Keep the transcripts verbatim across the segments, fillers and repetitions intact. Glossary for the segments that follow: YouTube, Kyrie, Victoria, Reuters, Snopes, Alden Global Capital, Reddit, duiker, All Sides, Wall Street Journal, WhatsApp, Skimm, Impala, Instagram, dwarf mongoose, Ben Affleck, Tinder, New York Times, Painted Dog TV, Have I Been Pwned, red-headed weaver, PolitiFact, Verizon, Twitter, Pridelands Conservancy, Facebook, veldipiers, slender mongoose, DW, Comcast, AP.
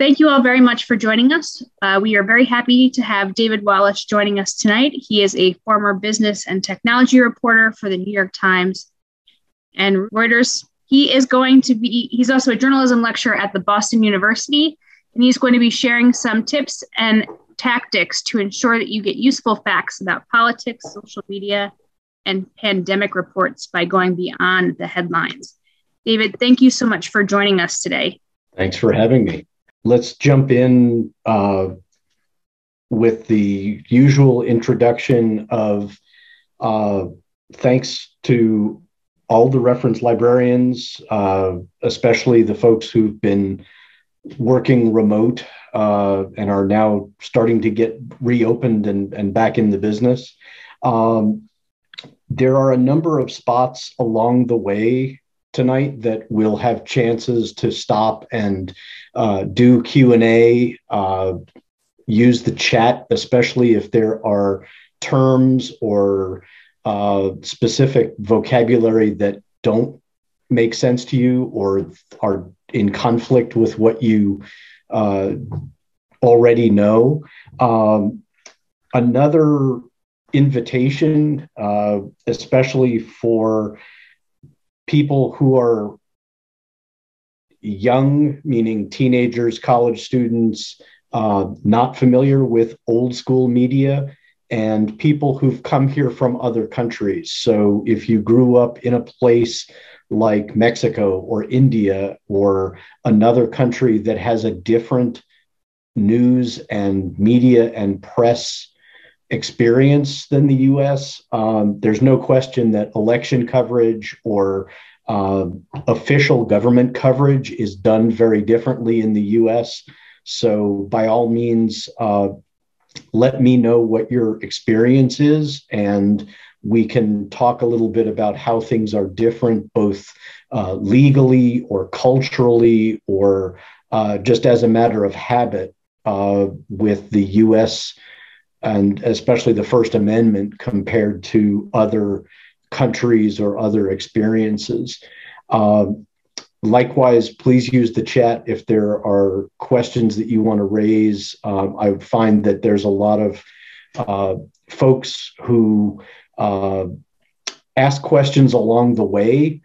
Thank you all very much for joining us. Uh, we are very happy to have David Wallace joining us tonight. He is a former business and technology reporter for the New York Times and Reuters. He is going to be, he's also a journalism lecturer at the Boston University, and he's going to be sharing some tips and tactics to ensure that you get useful facts about politics, social media, and pandemic reports by going beyond the headlines. David, thank you so much for joining us today. Thanks for having me. Let's jump in uh, with the usual introduction of uh, thanks to all the reference librarians, uh, especially the folks who've been working remote uh, and are now starting to get reopened and, and back in the business. Um, there are a number of spots along the way tonight that we'll have chances to stop and uh, do Q and A, uh, use the chat, especially if there are terms or uh, specific vocabulary that don't make sense to you or are in conflict with what you uh, already know. Um, another invitation, uh, especially for people who are young, meaning teenagers, college students, uh, not familiar with old school media, and people who've come here from other countries. So if you grew up in a place like Mexico or India or another country that has a different news and media and press experience than the U S, um, there's no question that election coverage or uh, official government coverage is done very differently in the U S. So by all means, uh, let me know what your experience is, and we can talk a little bit about how things are different, both uh, legally or culturally or uh, just as a matter of habit uh, with the U S and especially the First Amendment compared to other countries or other experiences. Uh, likewise, please use the chat if there are questions that you want to raise. Um, I find that there's a lot of uh, folks who uh, ask questions along the way.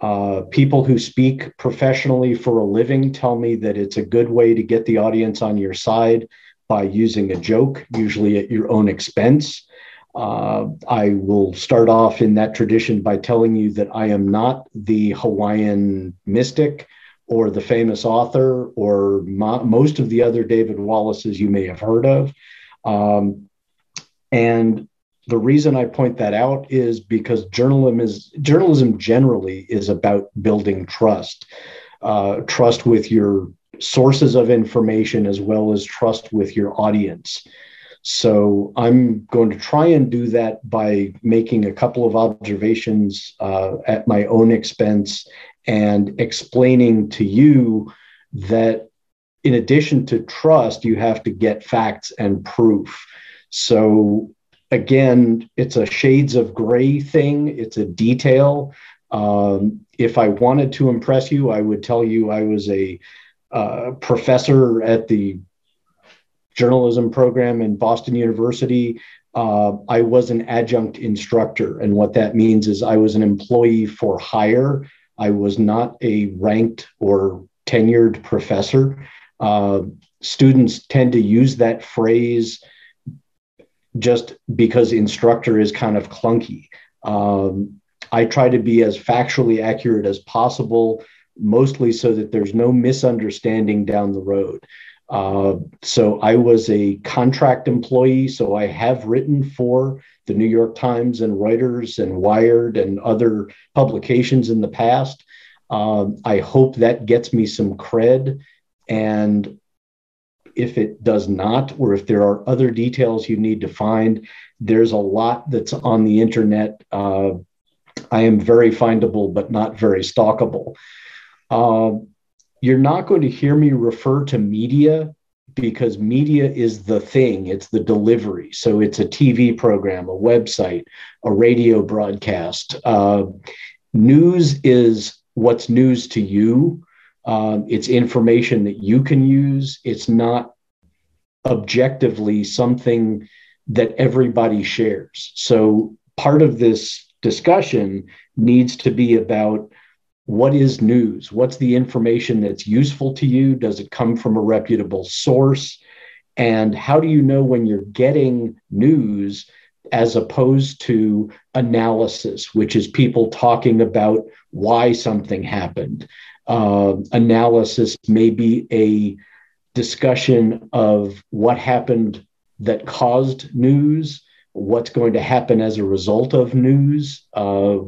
Uh, people who speak professionally for a living tell me that it's a good way to get the audience on your side by using a joke, usually at your own expense. Uh, I will start off in that tradition by telling you that I am not the Hawaiian mystic or the famous author or most of the other David Wallaces you may have heard of. Um, and the reason I point that out is because journalism is, journalism generally is about building trust, uh, trust with your sources of information as well as trust with your audience. So I'm going to try and do that by making a couple of observations uh, at my own expense and explaining to you that in addition to trust, you have to get facts and proof. So again, it's a shades of gray thing. It's a detail. Um, if I wanted to impress you, I would tell you I was a Uh, professor at the journalism program in Boston University. uh, I was an adjunct instructor. And what that means is I was an employee for hire. I was not a ranked or tenured professor. Uh, students tend to use that phrase just because instructor is kind of clunky. Um, I try to be as factually accurate as possible, mostly so that there's no misunderstanding down the road. Uh, so I was a contract employee, so I have written for the New York Times and Reuters and Wired and other publications in the past. Um, I hope that gets me some cred. And if it does not, or if there are other details you need to find, there's a lot that's on the internet. Uh, I am very findable, but not very stalkable. Uh, you're not going to hear me refer to media because media is the thing. It's the delivery. So it's a T V program, a website, a radio broadcast. Uh, news is what's news to you. Uh, it's information that you can use. It's not objectively something that everybody shares. So part of this discussion needs to be about what is news? What's the information that's useful to you? Does it come from a reputable source? And how do you know when you're getting news as opposed to analysis, which is people talking about why something happened? Uh, analysis may be a discussion of what happened that caused news, what's going to happen as a result of news, uh,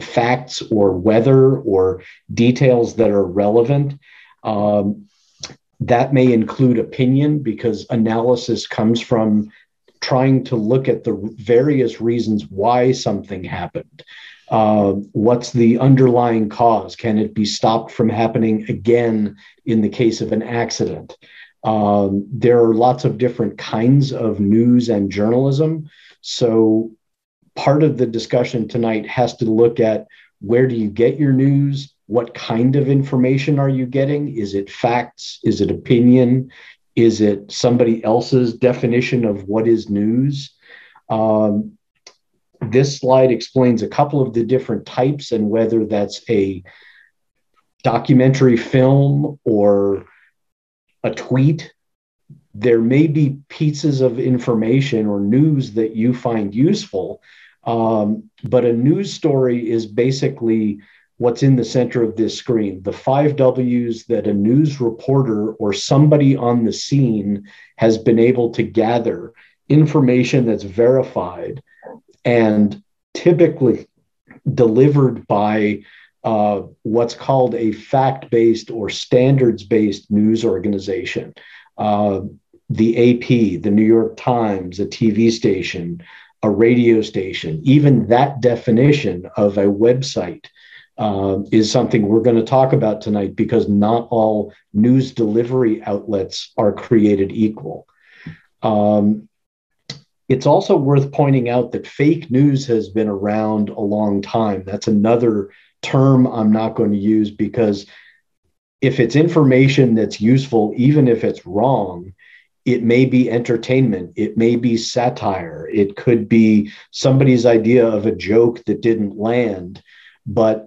facts or weather or details that are relevant. Um, that may include opinion, because analysis comes from trying to look at the various reasons why something happened. Uh, what's the underlying cause? Can it be stopped from happening again in the case of an accident? Um, there are lots of different kinds of news and journalism. So part of the discussion tonight has to look at, where do you get your news? What kind of information are you getting? Is it facts? Is it opinion? Is it somebody else's definition of what is news? Um, this slide explains a couple of the different types, and whether that's a documentary film or a tweet, there may be pieces of information or news that you find useful, um, but a news story is basically what's in the center of this screen, the five W's that a news reporter or somebody on the scene has been able to gather, information that's verified and typically delivered by uh, what's called a fact-based or standards-based news organization. Uh, the A P, the New York Times, a T V station, a radio station, even that definition of a website Uh, is something we're going to talk about tonight, because not all news delivery outlets are created equal. Um, it's also worth pointing out that fake news has been around a long time. That's another term I'm not going to use, because if it's information that's useful, even if it's wrong, it may be entertainment, it may be satire, it could be somebody's idea of a joke that didn't land, but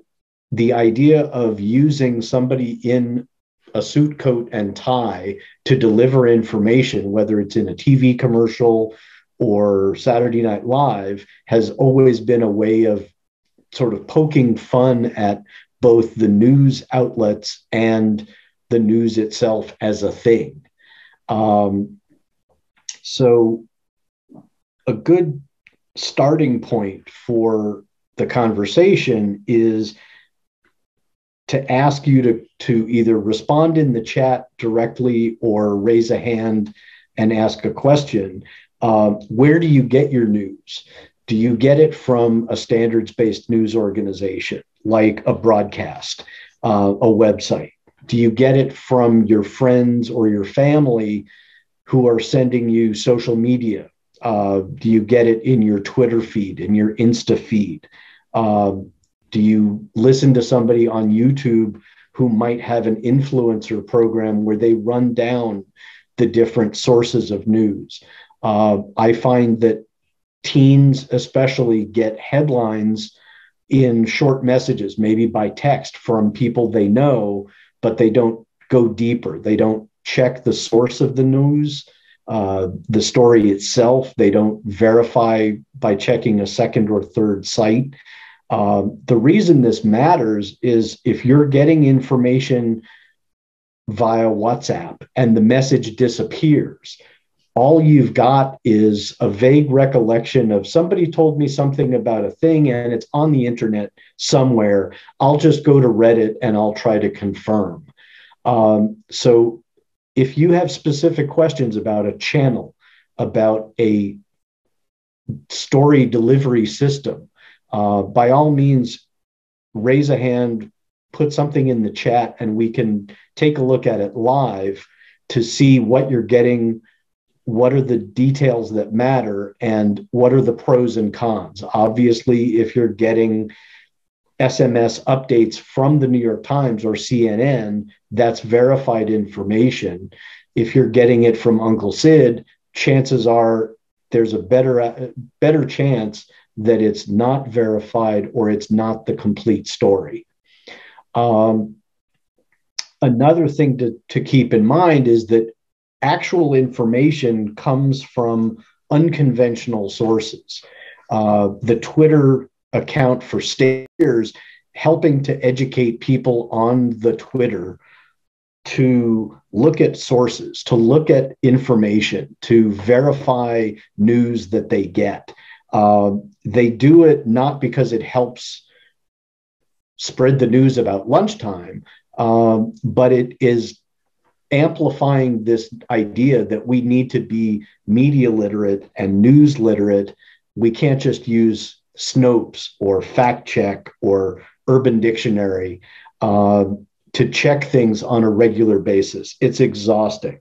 the idea of using somebody in a suit coat and tie to deliver information, whether it's in a T V commercial or Saturday Night Live, has always been a way of sort of poking fun at both the news outlets and the news itself as a thing. Um, so a good starting point for the conversation is to ask you to, to either respond in the chat directly or raise a hand and ask a question. Uh, where do you get your news? Do you get it from a standards-based news organization, like a broadcast, uh, a website? Do you get it from your friends or your family who are sending you social media? Uh, do you get it in your Twitter feed, in your Insta feed? Uh, Do you listen to somebody on YouTube who might have an influencer program where they run down the different sources of news? Uh, I find that teens especially get headlines in short messages, maybe by text, from people they know, but they don't go deeper. They don't check the source of the news, uh, the story itself. They don't verify by checking a second or third site. Uh, the reason this matters is if you're getting information via WhatsApp and the message disappears, all you've got is a vague recollection of somebody told me something about a thing and it's on the internet somewhere. I'll just go to Reddit and I'll try to confirm. Um, so if you have specific questions about a channel, about a story delivery system, Uh, by all means, raise a hand, put something in the chat, and we can take a look at it live to see what you're getting, what are the details that matter, and what are the pros and cons. Obviously, if you're getting S M S updates from the New York Times or C N N, that's verified information. If you're getting it from Uncle Sid, chances are there's a better, better chance that it's not verified or it's not the complete story. Um, another thing to, to keep in mind is that actual information comes from unconventional sources. Uh, the Twitter account for years, helping to educate people on the Twitter to look at sources, to look at information, to verify news that they get. Uh, they do it not because it helps spread the news about lunchtime, um, but it is amplifying this idea that we need to be media literate and news literate. We can't just use Snopes or Fact Check or Urban Dictionary uh, to check things on a regular basis. It's exhausting.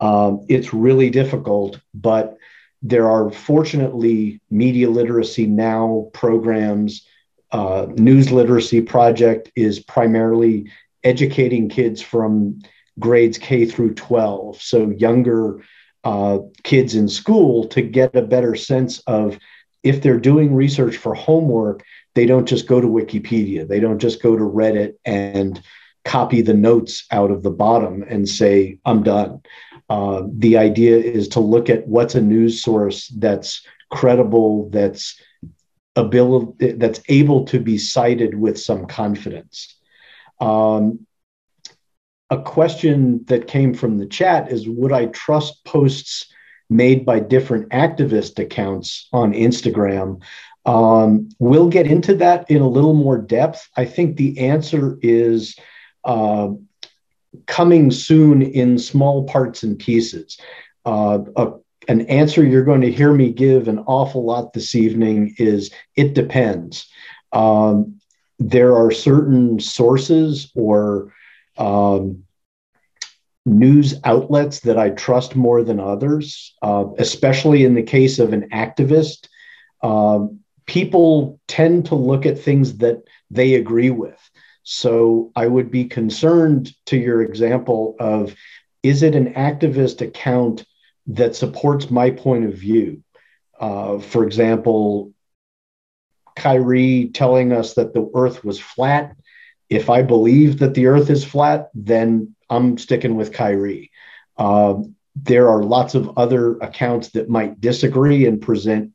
Um, it's really difficult, but there are fortunately media literacy now programs. Uh, News Literacy Project is primarily educating kids from grades K through twelve, so younger uh, kids in school, to get a better sense of if they're doing research for homework, they don't just go to Wikipedia. They don't just go to Reddit and copy the notes out of the bottom and say, I'm done. Uh, the idea is to look at what's a news source that's credible, that's able, that's able to be cited with some confidence. Um, a question that came from the chat is, would I trust posts made by different activist accounts on Instagram? Um, we'll get into that in a little more depth. I think the answer is uh, coming soon in small parts and pieces. Uh, a, an answer you're going to hear me give an awful lot this evening is, it depends. Um, there are certain sources or um, news outlets that I trust more than others, uh, especially in the case of an activist. Uh, people tend to look at things that they agree with. So I would be concerned, to your example of, is it an activist account that supports my point of view? Uh, for example, Kyrie telling us that the earth was flat. If I believe that the earth is flat, then I'm sticking with Kyrie. Uh, there are lots of other accounts that might disagree and present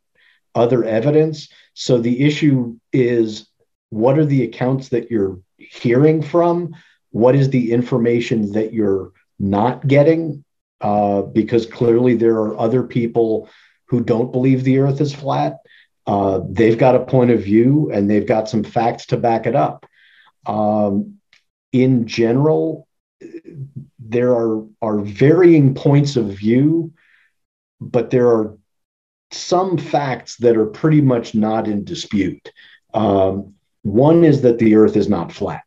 other evidence. So the issue is, what are the accounts that you're hearing from? What is the information that you're not getting? Uh, because clearly there are other people who don't believe the earth is flat. Uh, they've got a point of view and they've got some facts to back it up. Um, in general, there are, are varying points of view, but there are some facts that are pretty much not in dispute. Um, one is that the earth is not flat.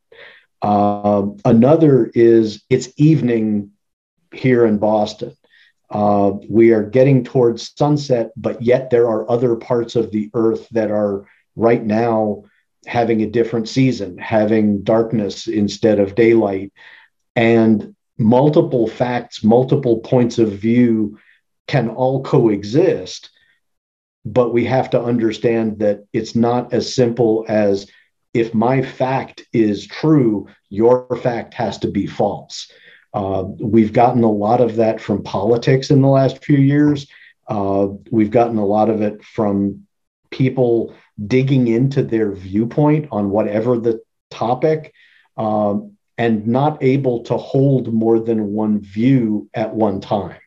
Uh, another is, it's evening here in Boston. Uh, we are getting towards sunset, but yet there are other parts of the earth that are right now having a different season, having darkness instead of daylight. And multiple facts, multiple points of view can all coexist, but we have to understand that it's not as simple as, if my fact is true, your fact has to be false. Uh, we've gotten a lot of that from politics in the last few years. Uh, we've gotten a lot of it from people digging into their viewpoint on whatever the topic, um, and not able to hold more than one view at one time.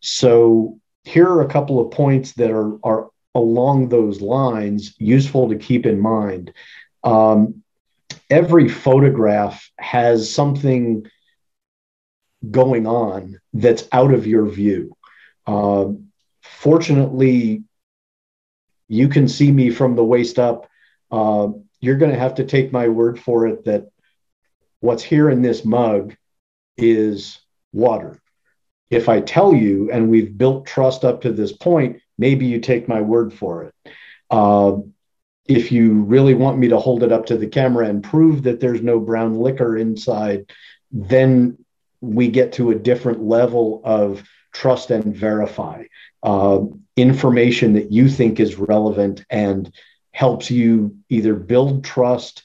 So here are a couple of points that are, are along those lines, useful to keep in mind. Um, every photograph has something going on that's out of your view. Uh, fortunately, you can see me from the waist up. Uh, you're going to have to take my word for it that what's here in this mug is water. If I tell you, and we've built trust up to this point, maybe you take my word for it. Uh, if you really want me to hold it up to the camera and prove that there's no brown liquor inside, then we get to a different level of trust and verify. Uh, information that you think is relevant and helps you either build trust,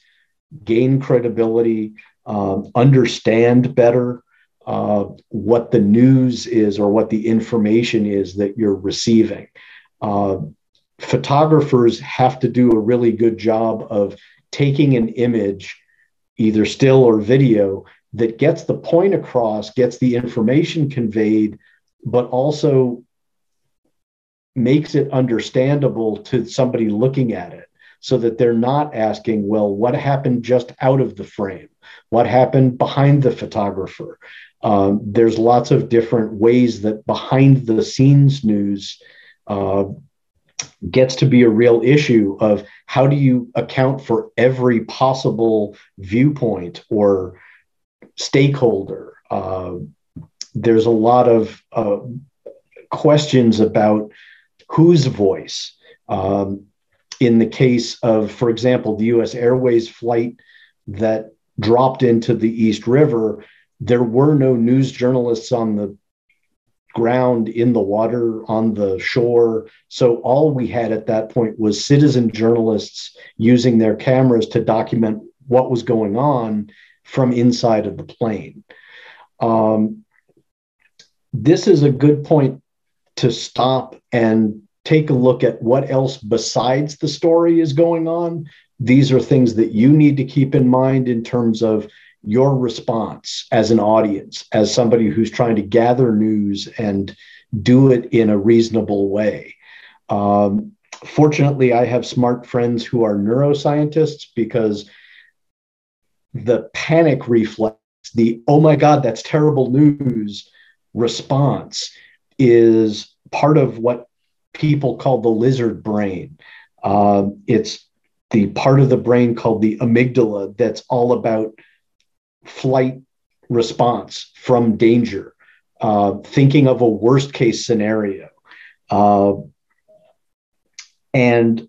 gain credibility, um, understand better uh, what the news is or what the information is that you're receiving. Uh, photographers have to do a really good job of taking an image, either still or video, that gets the point across, gets the information conveyed, but also makes it understandable to somebody looking at it so that they're not asking, well, what happened just out of the frame? What happened behind the photographer? Um, there's lots of different ways that behind the scenes news uh, gets to be a real issue of how do you account for every possible viewpoint or stakeholder. Uh, there's a lot of uh, questions about whose voice. Um, in the case of, for example, the U S Airways flight that dropped into the East River, there were no news journalists on the ground, in the water, on the shore. So all we had at that point was citizen journalists using their cameras to document what was going on from inside of the plane. Um, this is a good point to stop and take a look at what else besides the story is going on. These are things that you need to keep in mind in terms of your response as an audience, as somebody who's trying to gather news and do it in a reasonable way. Um, fortunately, I have smart friends who are neuroscientists, because the panic reflex, the, oh my God, that's terrible news response, is part of what people call the lizard brain. Uh, it's the part of the brain called the amygdala that's all about flight response from danger, uh, thinking of a worst case scenario. Uh, and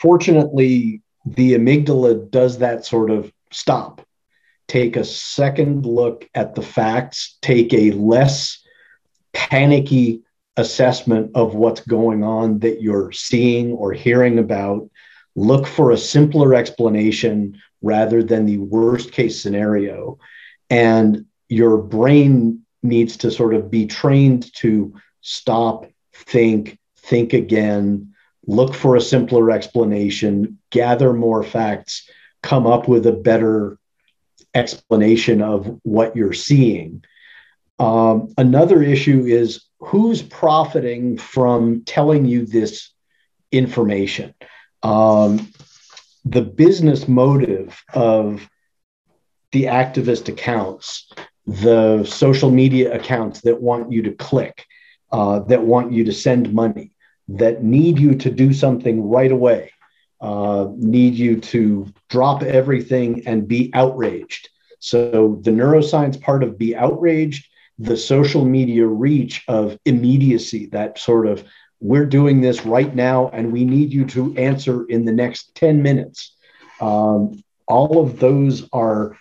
fortunately, the amygdala does that sort of stop, take a second look at the facts, take a less panicky assessment of what's going on that you're seeing or hearing about, look for a simpler explanation rather than the worst case scenario. And your brain needs to sort of be trained to stop, think, think again, look for a simpler explanation, gather more facts, come up with a better explanation of what you're seeing. Um, another issue is who's profiting from telling you this information. Um, the business motive of the activist accounts, the social media accounts that want you to click, uh, that want you to send money, that need you to do something right away, uh, need you to drop everything and be outraged. So the neuroscience part of be outraged, the social media reach of immediacy, that sort of, we're doing this right now and we need you to answer in the next ten minutes. Um, all of those are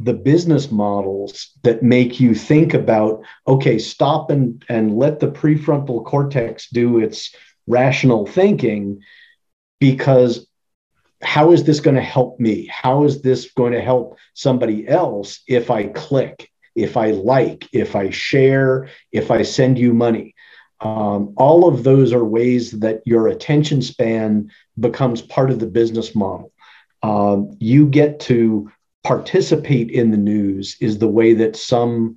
the business models that make you think about, okay, stop and, and let the prefrontal cortex do its rational thinking, because how is this going to help me? How is this going to help somebody else if I click, if I like, if I share, if I send you money? Um, all of those are ways that your attention span becomes part of the business model. Um, you get to participate in the news is the way that some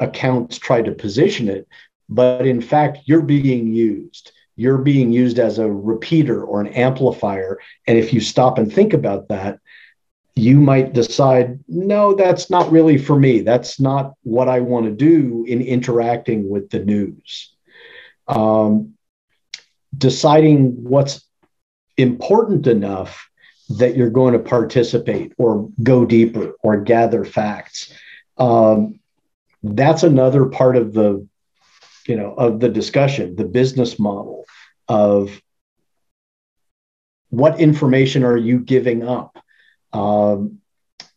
accounts try to position it. But in fact, you're being used. You're being used as a repeater or an amplifier. And if you stop and think about that, you might decide, no, that's not really for me. That's not what I want to do in interacting with the news. Um, deciding what's important enough that you're going to participate or go deeper or gather facts. Um, that's another part of the, you know, of the discussion, the business model of what information are you giving up? Um,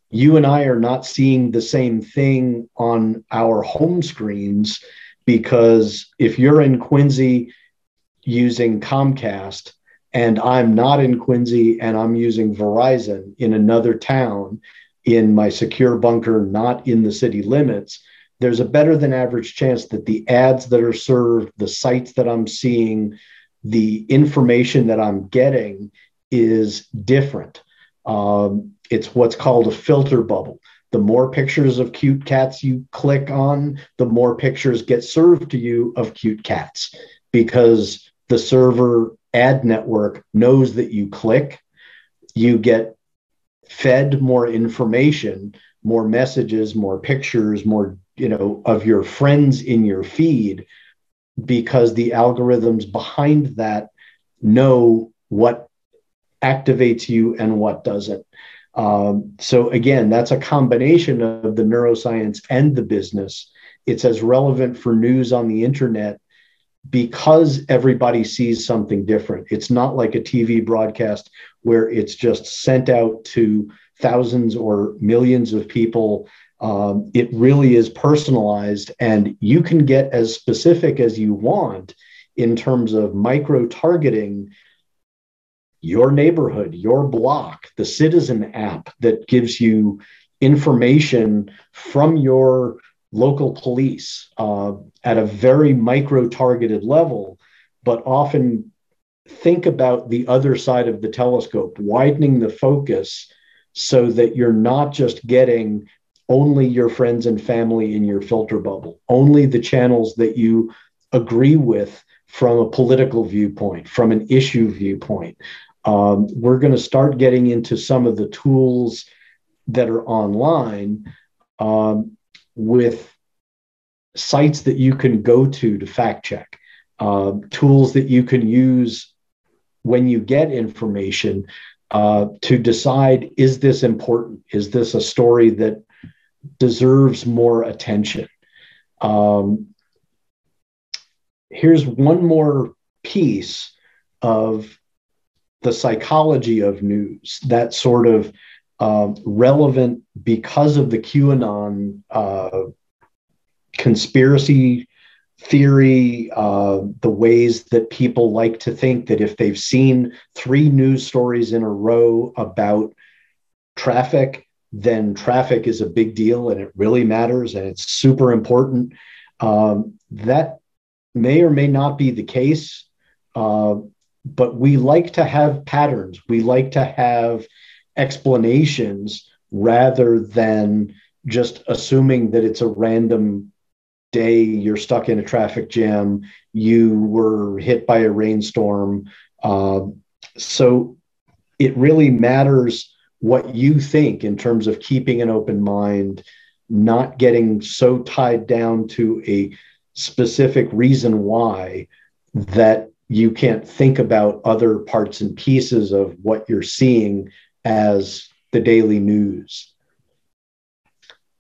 you and I are not seeing the same thing on our home screens, because if you're in Quincy using Comcast and I'm not in Quincy and I'm using Verizon in another town in my secure bunker, not in the city limits, there's a better than average chance that the ads that are served, the sites that I'm seeing, the information that I'm getting is different. Um, it's what's called a filter bubble. The more pictures of cute cats you click on, the more pictures get served to you of cute cats, because the server ad network knows that you click, you get fed more information, more messages, more pictures, more, you know, of your friends in your feed, because the algorithms behind that know what activates you and what doesn't. Um, so again, that's a combination of the neuroscience and the business. It's as relevant for news on the internet because everybody sees something different. It's not like a T V broadcast where it's just sent out to thousands or millions of people. Um, it really is personalized, and you can get as specific as you want in terms of micro-targeting your neighborhood, your block, the Citizen app that gives you information from your local police uh, at a very micro-targeted level, but often think about the other side of the telescope, widening the focus so that you're not just getting only your friends and family in your filter bubble, only the channels that you agree with from a political viewpoint, from an issue viewpoint. Um, we're going to start getting into some of the tools that are online um, with sites that you can go to to fact check, uh, tools that you can use when you get information uh, to decide, is this important? Is this a story that deserves more attention? Um, here's one more piece of the psychology of news that sort of uh, relevant because of the QAnon uh, conspiracy theory, uh, the ways that people like to think that if they've seen three news stories in a row about traffic, then traffic is a big deal and it really matters and it's super important. Um, that may or may not be the case, uh, but we like to have patterns. We like to have explanations rather than just assuming that it's a random day, you're stuck in a traffic jam, you were hit by a rainstorm. Uh, so it really matters what you think in terms of keeping an open mind, not getting so tied down to a specific reason why that you can't think about other parts and pieces of what you're seeing as the daily news.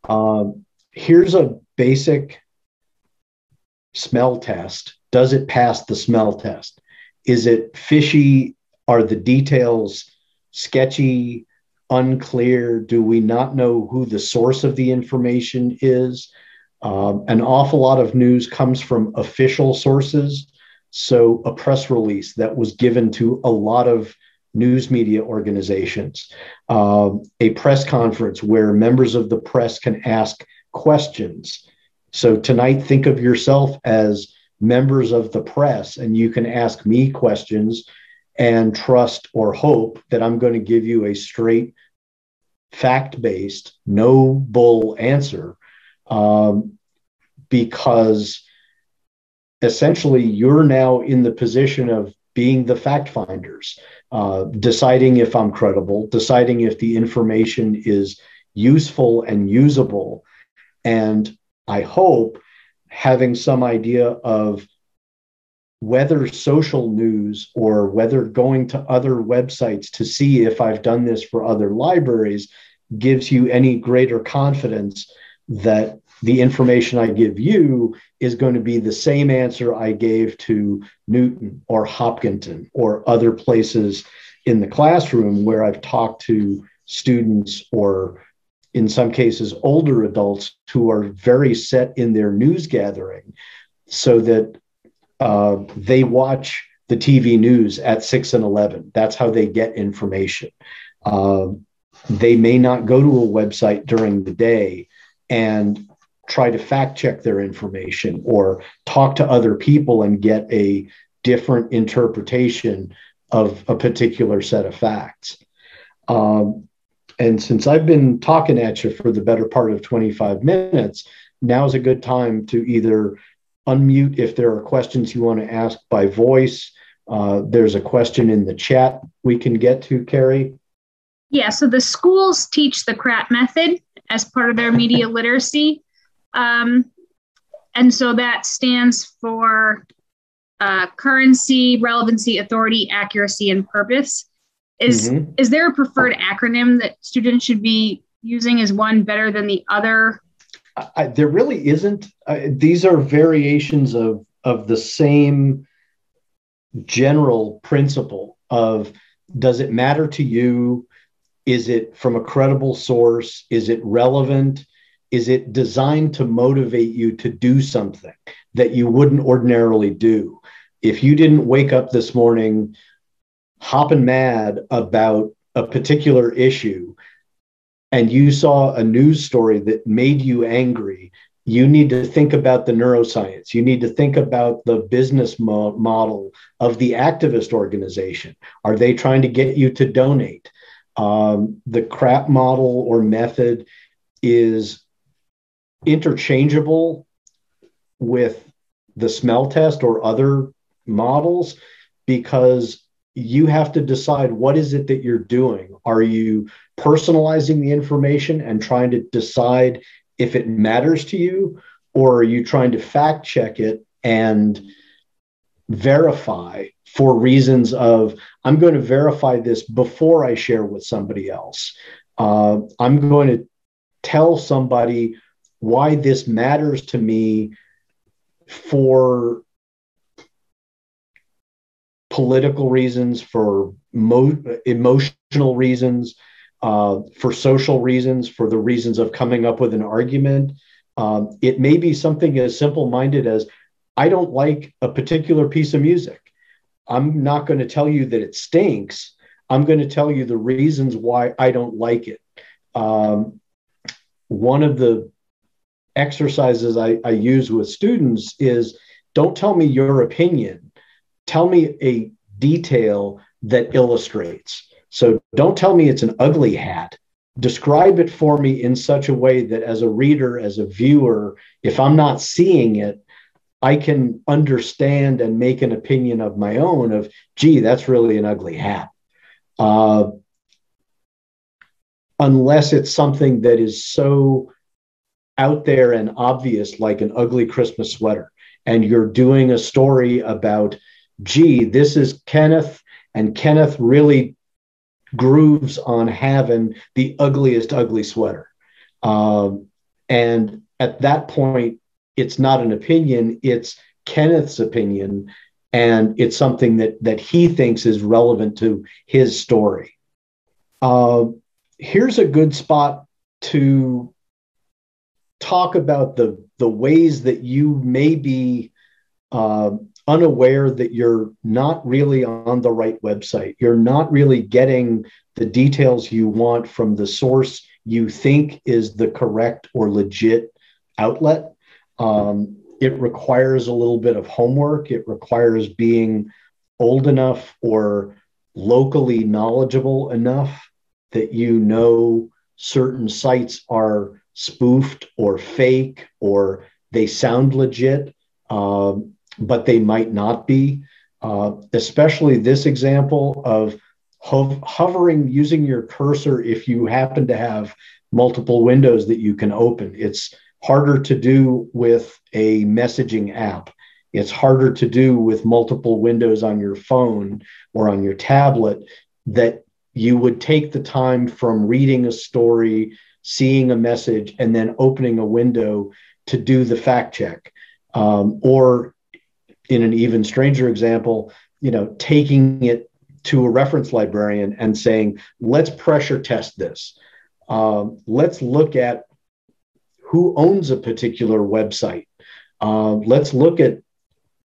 Um, here's a basic smell test. Does it pass the smell test? Is it fishy? Are the details sketchy? Unclear? Do we not know who the source of the information is? Um, an awful lot of news comes from official sources. So a press release that was given to a lot of news media organizations, uh, a press conference where members of the press can ask questions. So tonight, think of yourself as members of the press and you can ask me questions and trust or hope that I'm going to give you a straight, fact-based, no bull answer, um, because essentially you're now in the position of being the fact finders, uh, deciding if I'm credible, deciding if the information is useful and usable, and I hope having some idea of whether social news or whether going to other websites to see if I've done this for other libraries gives you any greater confidence that the information I give you is going to be the same answer I gave to Newton or Hopkinton or other places in the classroom where I've talked to students, or in some cases older adults, who are very set in their news gathering so that uh, they watch the T V news at six and eleven. That's how they get information. Uh, they may not go to a website during the day and try to fact check their information or talk to other people and get a different interpretation of a particular set of facts. Um, and since I've been talking at you for the better part of twenty-five minutes, now's a good time to either unmute if there are questions you want to ask by voice. Uh, there's a question in the chat we can get to, Carrie. Yeah, so the schools teach the C R A T method as part of their media literacy. Um, and so that stands for uh, currency, relevancy, authority, accuracy, and purpose. Is, mm-hmm. is there a preferred acronym that students should be using? Is one better than the other? I, there really isn't. Uh, these are variations of, of the same general principle of, does it matter to you? Is it from a credible source? Is it relevant? Is it designed to motivate you to do something that you wouldn't ordinarily do? If you didn't wake up this morning hopping mad about a particular issue, and you saw a news story that made you angry, you need to think about the neuroscience. You need to think about the business mo- model of the activist organization. Are they trying to get you to donate? Um, the C R A P model or method is interchangeable with the smell test or other models, because you have to decide, what is it that you're doing? Are you personalizing the information and trying to decide if it matters to you? Or are you trying to fact check it and verify for reasons of, I'm going to verify this before I share with somebody else. Uh, I'm going to tell somebody why this matters to me for political reasons, for mo- emotional reasons, uh, for social reasons, for the reasons of coming up with an argument. Um, it may be something as simple-minded as, I don't like a particular piece of music. I'm not going to tell you that it stinks. I'm going to tell you the reasons why I don't like it. Um, one of the exercises I, I use with students is, don't tell me your opinion. Tell me a detail that illustrates. So don't tell me it's an ugly hat. Describe it for me in such a way that as a reader, as a viewer, if I'm not seeing it, I can understand and make an opinion of my own of, gee, that's really an ugly hat. Uh, unless it's something that is so out there and obvious, like an ugly Christmas sweater, and you're doing a story about, gee, this is Kenneth, and Kenneth really grooves on having the ugliest ugly sweater. Um, and at that point, it's not an opinion, it's Kenneth's opinion, and it's something that, that he thinks is relevant to his story. Uh, here's a good spot to talk about the, the ways that you may be uh, unaware that you're not really on the right website. You're not really getting the details you want from the source you think is the correct or legit outlet. Um, it requires a little bit of homework. It requires being old enough or locally knowledgeable enough that you know certain sites are spoofed or fake, or they sound legit. Um, but they might not be, uh, especially this example of ho- hovering, using your cursor if you happen to have multiple windows that you can open. It's harder to do with a messaging app. It's harder to do with multiple windows on your phone or on your tablet, that you would take the time from reading a story, seeing a message, and then opening a window to do the fact check. Um, or in an even stranger example, you know, taking it to a reference librarian and saying, let's pressure test this. Um, let's look at who owns a particular website. Uh, let's look at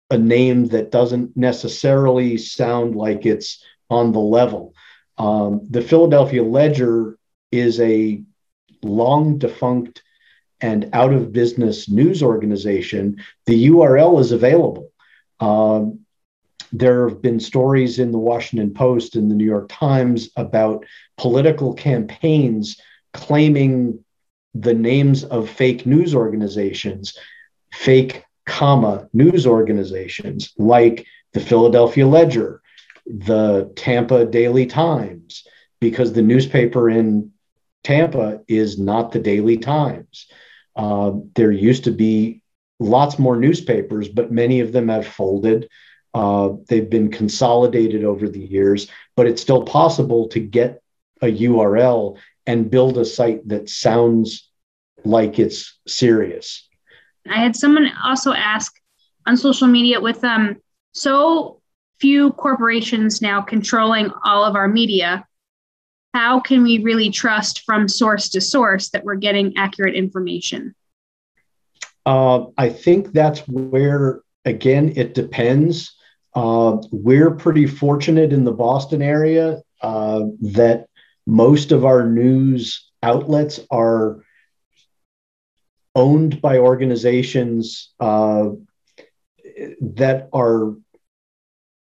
a name that doesn't necessarily sound like it's on the level. Um, the Philadelphia Ledger is a long defunct and out of business news organization. The U R L is available. Um, there have been stories in the Washington Post and the New York Times about political campaigns claiming the names of fake news organizations, fake comma news organizations like the Philadelphia Ledger, the Tampa Daily Times, because the newspaper in Tampa is not the Daily Times. Uh, there used to be lots more newspapers, but many of them have folded. Uh, they've been consolidated over the years, but it's still possible to get a U R L and build a site that sounds like it's serious. I had someone also ask on social media, with um, so few corporations now controlling all of our media, how can we really trust from source to source that we're getting accurate information? Uh, I think that's where, again, it depends. Uh, we're pretty fortunate in the Boston area uh, that most of our news outlets are owned by organizations uh, that are,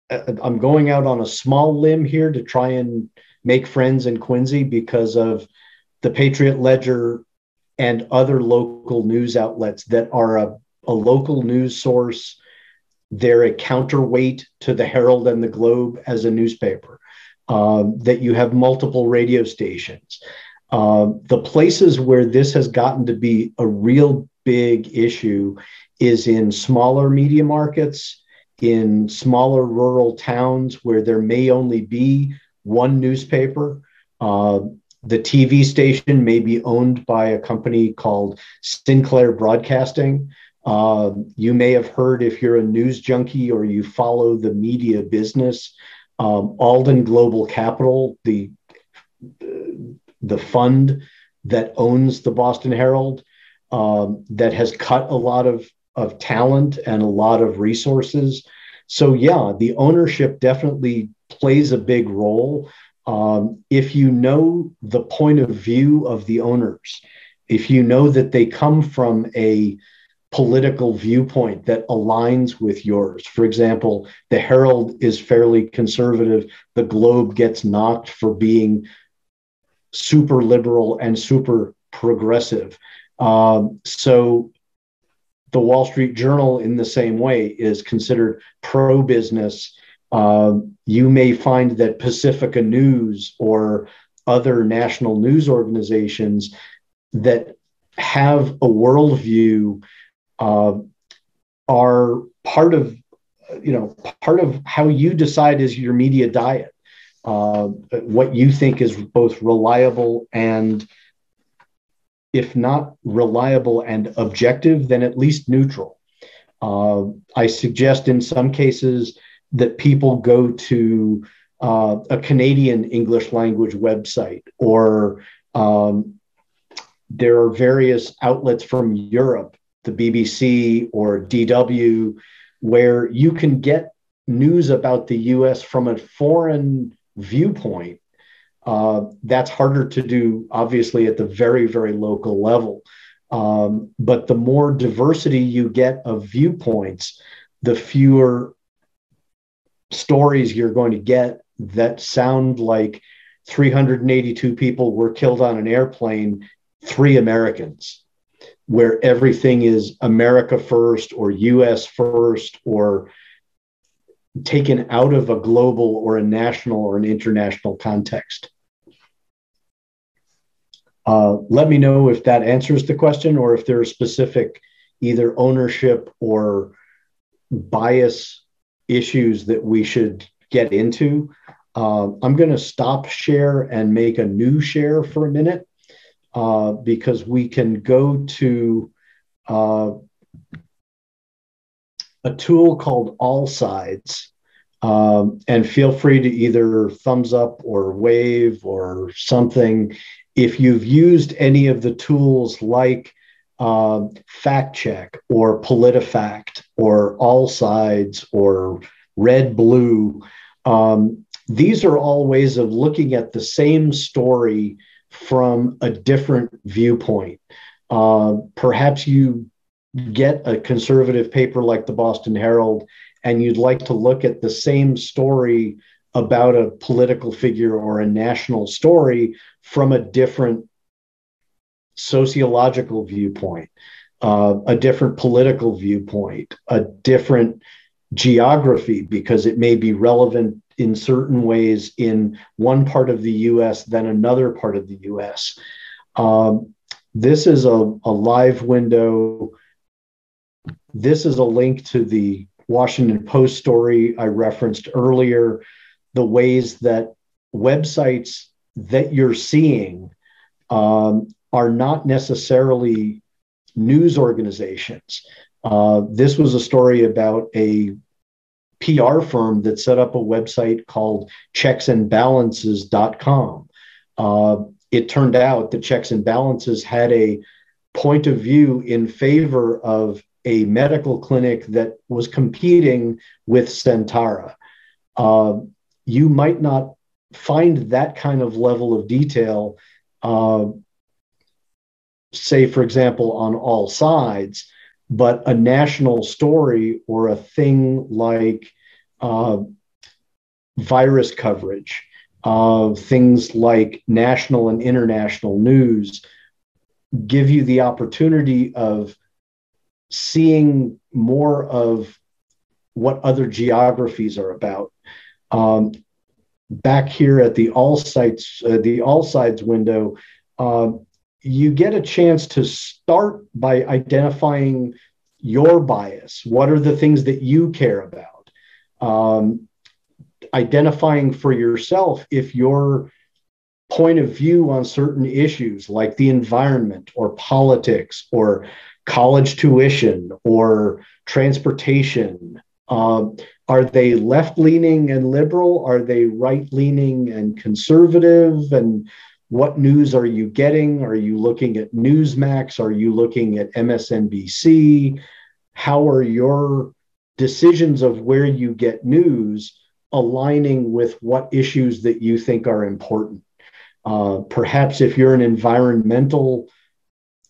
I'm going out on a small limb here to try and make friends in Quincy because of the Patriot Ledger and other local news outlets that are a, a local news source. They're a counterweight to the Herald and the Globe as a newspaper, um, that you have multiple radio stations. Uh, the places where this has gotten to be a real big issue is in smaller media markets, in smaller rural towns where there may only be one newspaper. Uh, the T V station may be owned by a company called Sinclair Broadcasting. Uh, you may have heard, if you're a news junkie or you follow the media business, um, Alden Global Capital, the the fund that owns the Boston Herald, um, that has cut a lot of, of talent and a lot of resources. So yeah, the ownership definitely plays a big role. Um, if you know the point of view of the owners, if you know that they come from a political viewpoint that aligns with yours. For example, the Herald is fairly conservative. The Globe gets knocked for being super liberal and super progressive. Um, so the Wall Street Journal, in the same way, is considered pro-business. Uh, you may find that Pacifica News or other national news organizations that have a worldview uh, are part of, you know, part of how you decide is your media diet. Uh, what you think is both reliable and, if not reliable and objective, then at least neutral. Uh, I suggest in some cases that people go to uh, a Canadian English language website, or um, there are various outlets from Europe, the B B C or D W, where you can get news about the U S from a foreign viewpoint. Uh, that's harder to do, obviously, at the very, very local level. Um, but the more diversity you get of viewpoints, the fewer stories you're going to get that sound like three hundred eighty-two people were killed on an airplane, three Americans, where everything is America first or U S first, or taken out of a global or a national or an international context. Uh, let me know if that answers the question, or if there are specific either ownership or bias issues that we should get into. Uh, I'm going to stop share and make a new share for a minute uh, because we can go to uh, a tool called All Sides, Um, and feel free to either thumbs up or wave or something if you've used any of the tools like uh, Fact Check or PolitiFact or All Sides or Red Blue. Um, these are all ways of looking at the same story from a different viewpoint. Uh, perhaps you get a conservative paper like the Boston Herald, and you'd like to look at the same story about a political figure or a national story from a different sociological viewpoint, uh, a different political viewpoint, a different geography, because it may be relevant in certain ways in one part of the U S than another part of the U S. Um, this is a, a live window. This is a link to the Washington Post story I referenced earlier, the ways that websites that you're seeing um, are not necessarily news organizations. Uh, this was a story about a P R firm that set up a website called checks and balances dot com. Uh, it turned out that Checks and Balances had a point of view in favor of a medical clinic that was competing with Centara. Uh, you might not find that kind of level of detail, uh, say, for example, on All Sides, but a national story or a thing like uh, virus coverage, uh, things like national and international news give you the opportunity of seeing more of what other geographies are about. Um, back here at the all sites, uh, the all sides window, uh, you get a chance to start by identifying your bias. What are the things that you care about? Um, identifying for yourself if your point of view on certain issues like the environment or politics or college tuition or transportation. Um, are they left-leaning and liberal? Are they right-leaning and conservative? And what news are you getting? Are you looking at Newsmax? Are you looking at M S N B C? How are your decisions of where you get news aligning with what issues that you think are important? Uh, perhaps if you're an environmental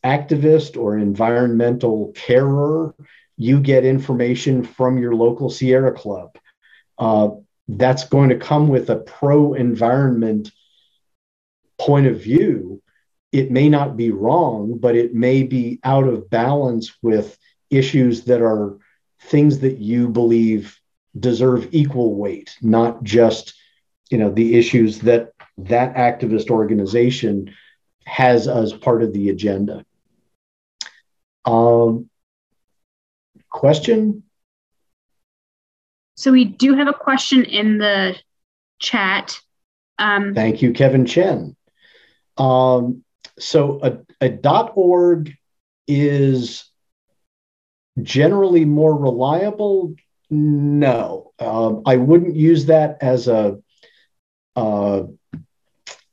activist or environmental carer, you get information from your local Sierra Club. Uh, that's going to come with a pro-environment point of view. It may not be wrong, but it may be out of balance with issues that are things that you believe deserve equal weight, not just, you know, the issues that that activist organization has as part of the agenda. Um, question? So we do have a question in the chat. Um, Thank you, Kevin Chen. Um, so a, a .org is generally more reliable? No, um, I wouldn't use that as a uh,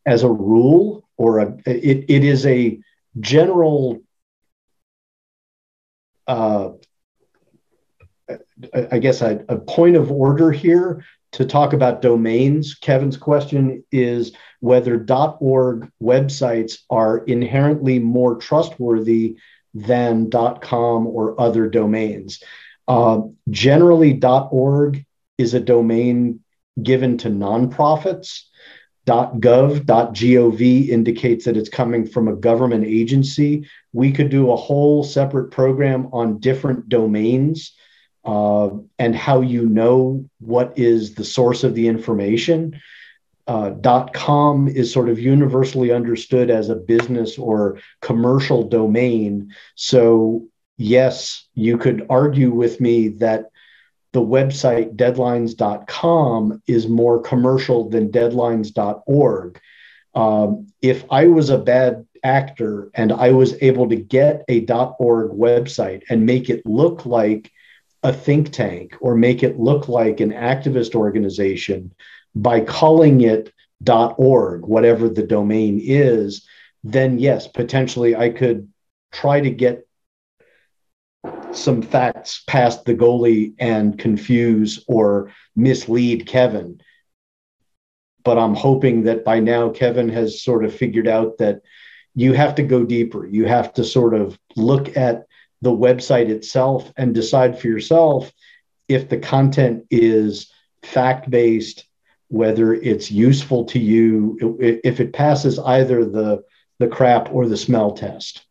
as a rule or a, it, it is a general Uh, I guess a, a point of order here to talk about domains. Kevin's question is whether .org websites are inherently more trustworthy than .com or other domains. Uh, generally, .org is a domain given to nonprofits. .gov, .gov indicates that it's coming from a government agency. We could do a whole separate program on different domains uh, and how you know what is the source of the information. Uh, .com is sort of universally understood as a business or commercial domain. So yes, you could argue with me that the website deadlines dot com is more commercial than deadlines dot org. Um, if I was a bad actor and I was able to get a .org website and make it look like a think tank or make it look like an activist organization by calling it .org, whatever the domain is, then yes, potentially I could try to get some facts past the goalie and confuse or mislead Kevin. But I'm hoping that by now Kevin has sort of figured out that you have to go deeper. You have to sort of look at the website itself and decide for yourself if the content is fact-based, whether it's useful to you, if it passes either the, the crap or the smell test.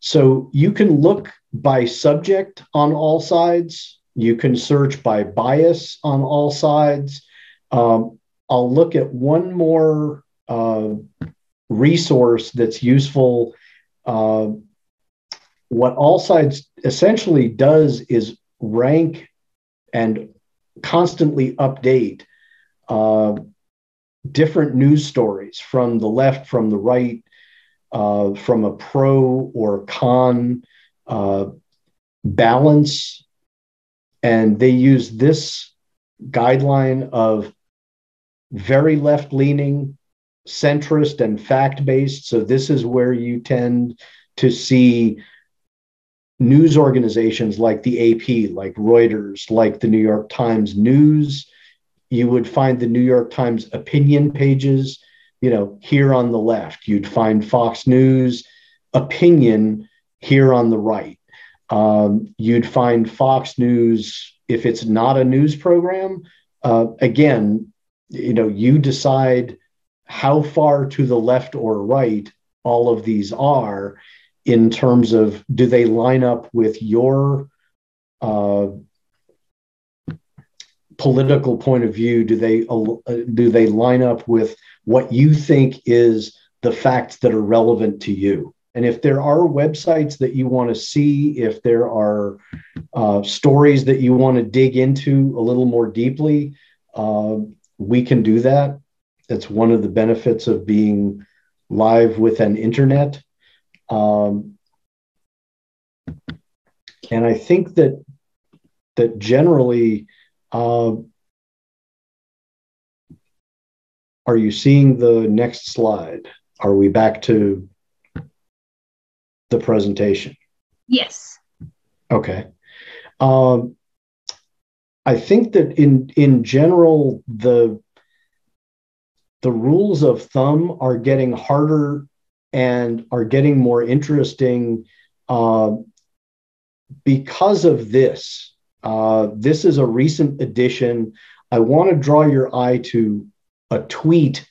So you can look by subject on All Sides. You can search by bias on All Sides. Um, I'll look at one more uh, resource that's useful. Uh, what All Sides essentially does is rank and constantly update uh, different news stories from the left, from the right, uh, from a pro or con uh, balance. And they use this guideline of very left-leaning, centrist, and fact-based. So this is where you tend to see news organizations like the A P, like Reuters, like the New York Times News. You would find the New York Times opinion pages, you know, here on the left. You'd find Fox News opinion here on the right. Um, you'd find Fox News, if it's not a news program, uh, again, you know, you decide how far to the left or right all of these are in terms of, do they line up with your uh, political point of view? Do they, uh, do they line up with what you think is the facts that are relevant to you? And if there are websites that you want to see, if there are uh, stories that you want to dig into a little more deeply, uh, we can do that. That's one of the benefits of being live with an internet. Um, and I think that that generally, uh, are you seeing the next slide? Are we back to the presentation? Yes. Okay. Um, I think that in in general, the the rules of thumb are getting harder and are getting more interesting uh, because of this. Uh, this is a recent addition. I want to draw your eye to a tweet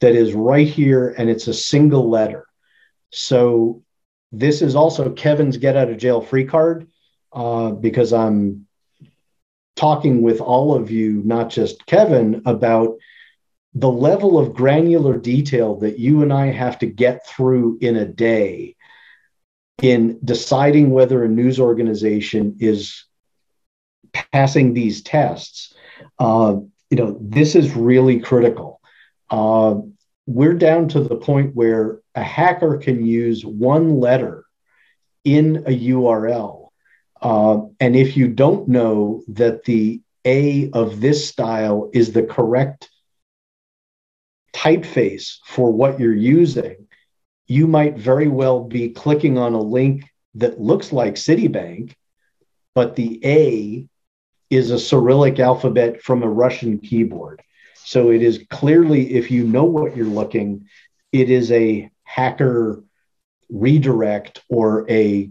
that is right here, and it's a single letter. So this is also Kevin's get out of jail free card, uh, because I'm talking with all of you, not just Kevin, about the level of granular detail that you and I have to get through in a day in deciding whether a news organization is passing these tests. Uh, you know, this is really critical. Uh, we're down to the point where a hacker can use one letter in a U R L. Uh, and if you don't know that the A of this style is the correct typeface for what you're using, you might very well be clicking on a link that looks like Citibank, but the A is a Cyrillic alphabet from a Russian keyboard. So it is clearly, if you know what you're looking, it is a hacker redirect or a,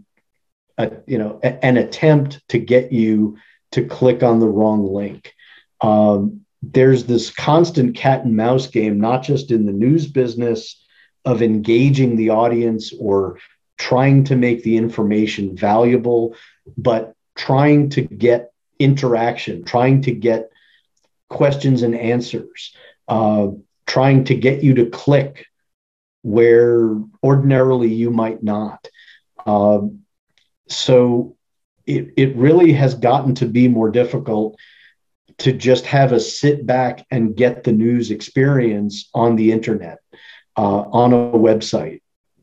a you know, a, an attempt to get you to click on the wrong link. Um, there's this constant cat and mouse game, not just in the news business, of engaging the audience or trying to make the information valuable, but trying to get interaction, trying to get questions and answers, uh, trying to get you to click where ordinarily you might not. Uh, so it, it really has gotten to be more difficult to just have a sit back and get the news experience on the internet, uh, on a website,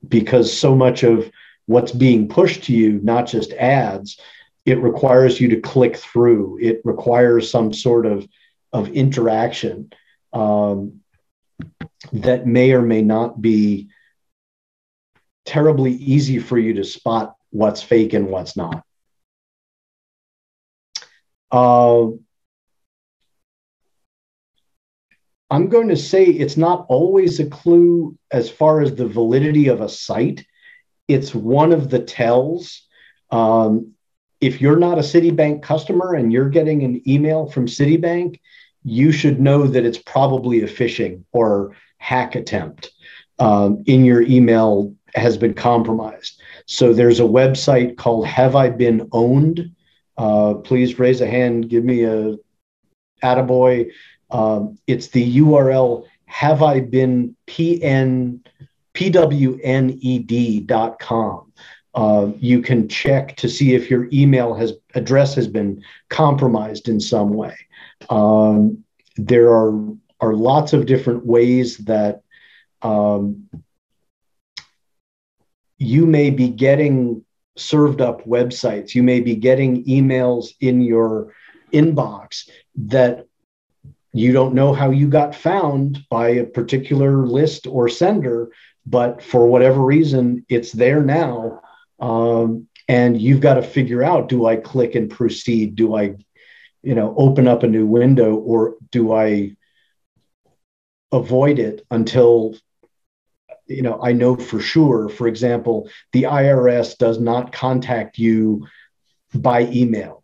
because so much of what's being pushed to you, not just ads. It requires you to click through. It requires some sort of, of interaction um, that may or may not be terribly easy for you to spot what's fake and what's not. Uh, I'm going to say it's not always a clue as far as the validity of a site. It's one of the tells. Um, if you're not a Citibank customer and you're getting an email from Citibank, you should know that it's probably a phishing or hack attempt um, in your email has been compromised. So there's a website called Have I Been Owned? Uh, please raise a hand, give me a attaboy. Um, it's the U R L have I been pn pwned dot com. Uh, you can check to see if your email has address has been compromised in some way. Um, there are are lots of different ways that um, you may be getting served up websites. You may be getting emails in your inbox that you don't know how you got found by a particular list or sender, but for whatever reason, it's there now. Um, and you've got to figure out, do I click and proceed? Do I, you know, open up a new window, or do I avoid it until, you know, I know for sure? For example, the I R S does not contact you by email.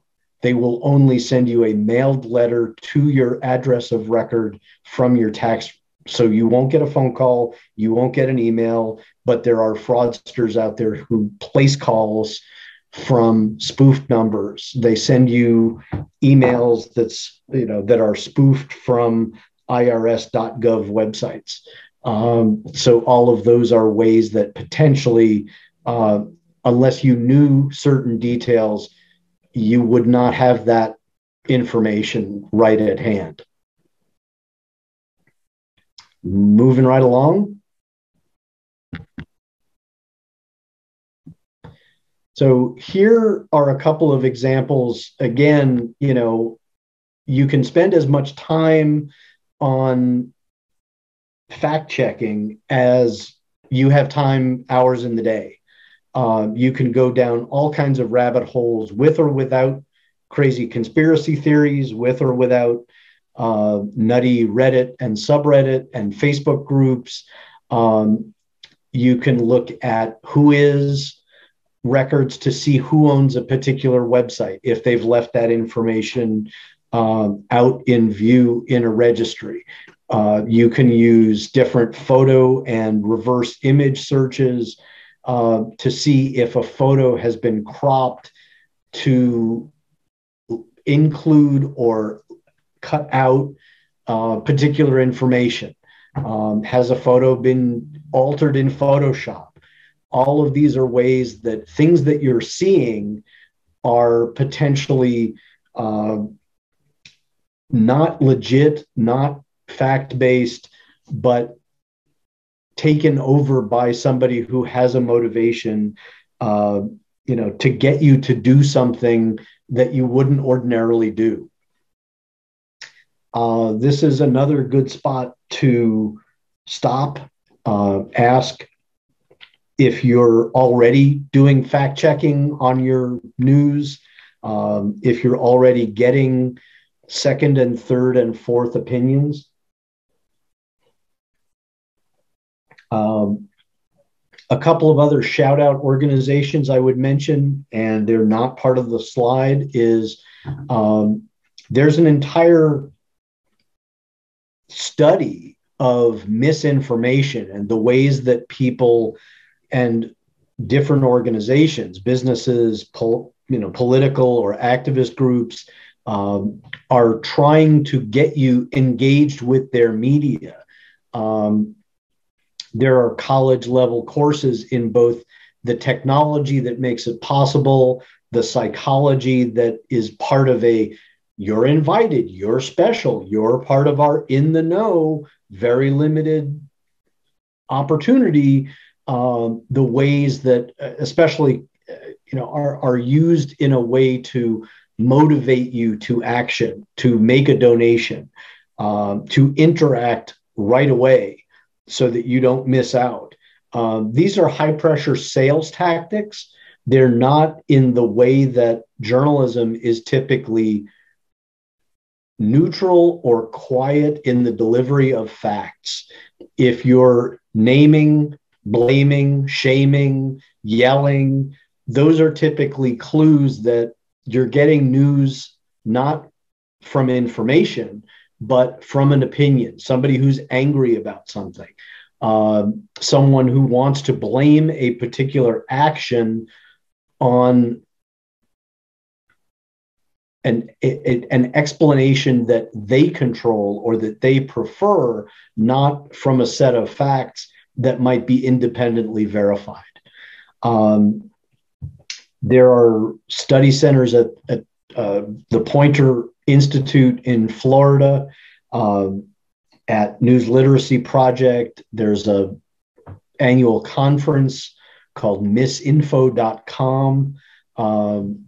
They will only send you a mailed letter to your address of record from your tax. So you won't get a phone call, you won't get an email, but there are fraudsters out there who place calls from spoofed numbers. They send you emails that's, you know, that are spoofed from I R S dot gov websites. Um, so all of those are ways that potentially, uh, unless you knew certain details, you would not have that information right at hand. Moving right along. So here are a couple of examples. Again, you know, you can spend as much time on fact-checking as you have time hours in the day. Um, you can go down all kinds of rabbit holes with or without crazy conspiracy theories, with or without uh, nutty Reddit and subreddit and Facebook groups. Um, you can look at who is records to see who owns a particular website, if they've left that information um, out in view in a registry. Uh, you can use different photo and reverse image searches Uh, to see if a photo has been cropped to include or cut out uh, particular information. Um, has a photo been altered in Photoshop? All of these are ways that things that you're seeing are potentially uh, not legit, not fact-based, but taken over by somebody who has a motivation, uh, you know, to get you to do something that you wouldn't ordinarily do. Uh, this is another good spot to stop, uh, ask if you're already doing fact-checking on your news, um, if you're already getting second and third and fourth opinions. Um, a couple of other shout out organizations I would mention, and they're not part of the slide, is um, there's an entire study of misinformation and the ways that people and different organizations, businesses, pol you know, political or activist groups um, are trying to get you engaged with their media. Um, There are college-level courses in both the technology that makes it possible, the psychology that is part of a, you're invited, you're special, you're part of our in-the-know, very limited opportunity um, the ways that, especially, you know, are are used in a way to motivate you to action, to make a donation, um, to interact right away, so that you don't miss out. Um, these are high-pressure sales tactics. They're not in the way that journalism is typically neutral or quiet in the delivery of facts. If you're naming, blaming, shaming, yelling, those are typically clues that you're getting news not from information, but from an opinion, somebody who's angry about something, uh, someone who wants to blame a particular action on an, a, an explanation that they control or that they prefer, not from a set of facts that might be independently verified. Um, there are study centers at, at uh, the Poynter Institute in Florida, uh, at News Literacy Project. There's an annual conference called misinfo dot com, um,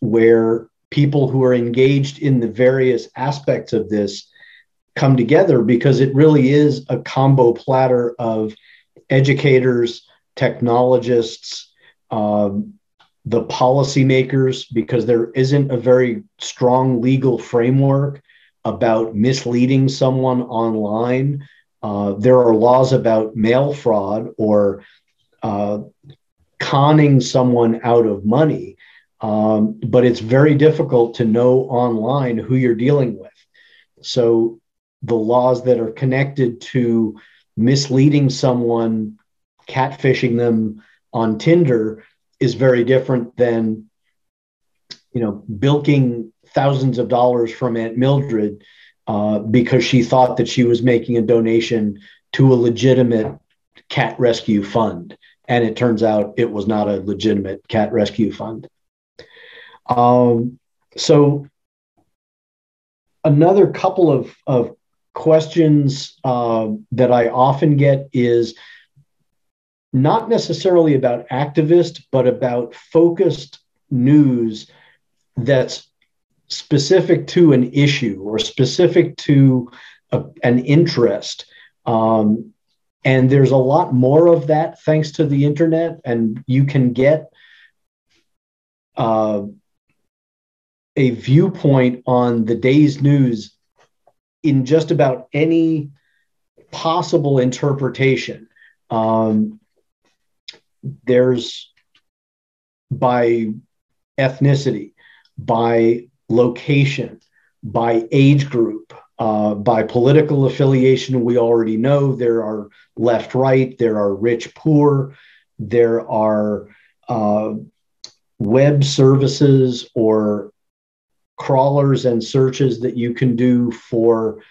where people who are engaged in the various aspects of this come together, because it really is a combo platter of educators, technologists, um, the policymakers, because there isn't a very strong legal framework about misleading someone online. Uh, there are laws about mail fraud or uh, conning someone out of money, um, but it's very difficult to know online who you're dealing with. So the laws that are connected to misleading someone, catfishing them on Tinder, is very different than, you know, bilking thousands of dollars from Aunt Mildred uh, because she thought that she was making a donation to a legitimate cat rescue fund. And it turns out it was not a legitimate cat rescue fund. Um, so another couple of, of questions uh, that I often get is, not necessarily about activists, but about focused news that's specific to an issue or specific to a, an interest. Um, and there's a lot more of that thanks to the internet, and you can get uh, a viewpoint on the day's news in just about any possible interpretation. Um, There's by ethnicity, by location, by age group, uh, by political affiliation. We already know there are left, right, there are rich, poor, there are uh, web services or crawlers and searches that you can do for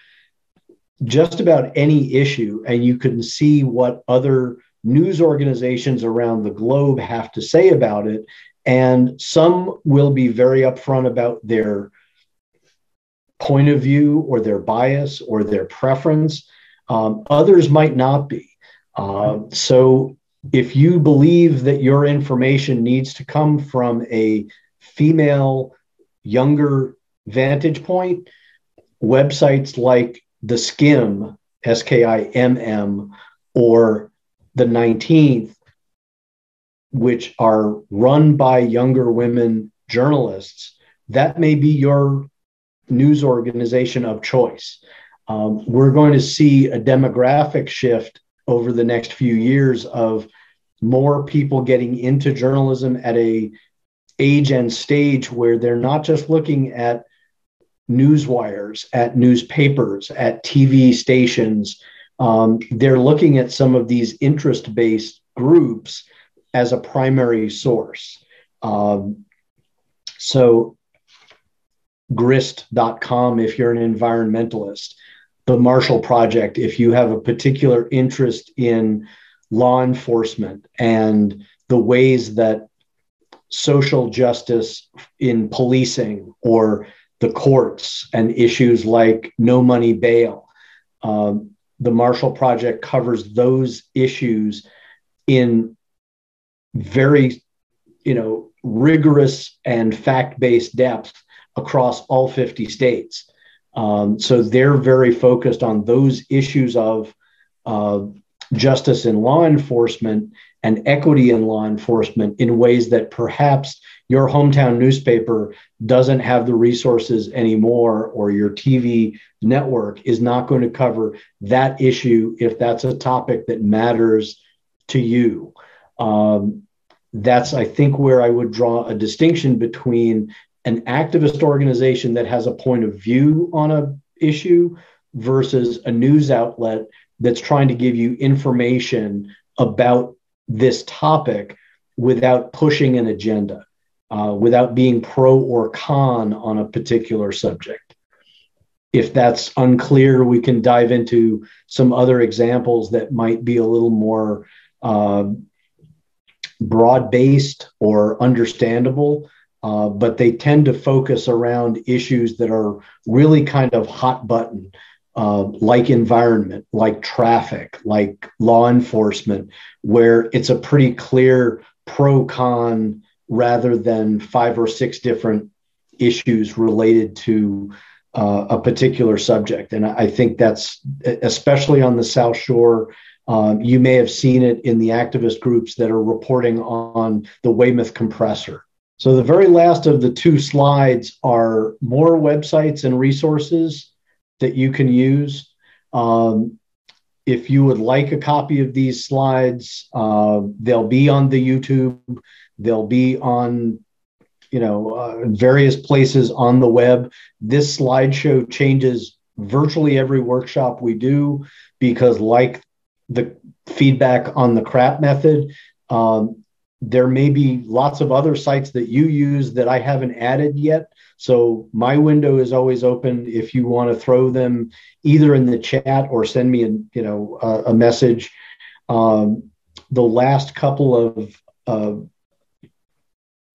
just about any issue, and you can see what other news organizations around the globe have to say about it. And some will be very upfront about their point of view or their bias or their preference. Um, others might not be. Uh, so if you believe that your information needs to come from a female, younger vantage point, websites like The Skimm, S K I M M, or The nineteenth, which are run by younger women journalists, that may be your news organization of choice. Um, we're going to see a demographic shift over the next few years of more people getting into journalism at a age and stage where they're not just looking at newswires, at newspapers, at T V stations. Um, they're looking at some of these interest-based groups as a primary source. Um, so grist dot com if you're an environmentalist, the Marshall Project if you have a particular interest in law enforcement and the ways that social justice in policing or the courts and issues like no money bail. Um, The Marshall Project covers those issues in very, you know, rigorous and fact-based depth across all fifty states. Um, so they're very focused on those issues of uh, justice in law enforcement and equity in law enforcement in ways that perhaps your hometown newspaper doesn't have the resources anymore, or your T V network is not going to cover that issue if that's a topic that matters to you. Um, that's, I think, where I would draw a distinction between an activist organization that has a point of view on an issue versus a news outlet that's trying to give you information about this topic without pushing an agenda, uh, without being pro or con on a particular subject. If that's unclear, we can dive into some other examples that might be a little more uh, broad-based or understandable. Uh, but they tend to focus around issues that are really kind of hot button, uh, like environment, like traffic, like law enforcement, where it's a pretty clear pro-con rather than five or six different issues related to uh, a particular subject. And I think that's, especially on the South Shore, uh, you may have seen it in the activist groups that are reporting on the Weymouth compressor. So the very last of the two slides are more websites and resources that you can use. Um, if you would like a copy of these slides, uh, they'll be on the YouTube. They'll be on, you know, uh, various places on the web. This slideshow changes virtually every workshop we do because, like the feedback on the crap method, um, there may be lots of other sites that you use that I haven't added yet. So my window is always open if you want to throw them either in the chat or send me an, you know, uh, a message. Um, the last couple of uh,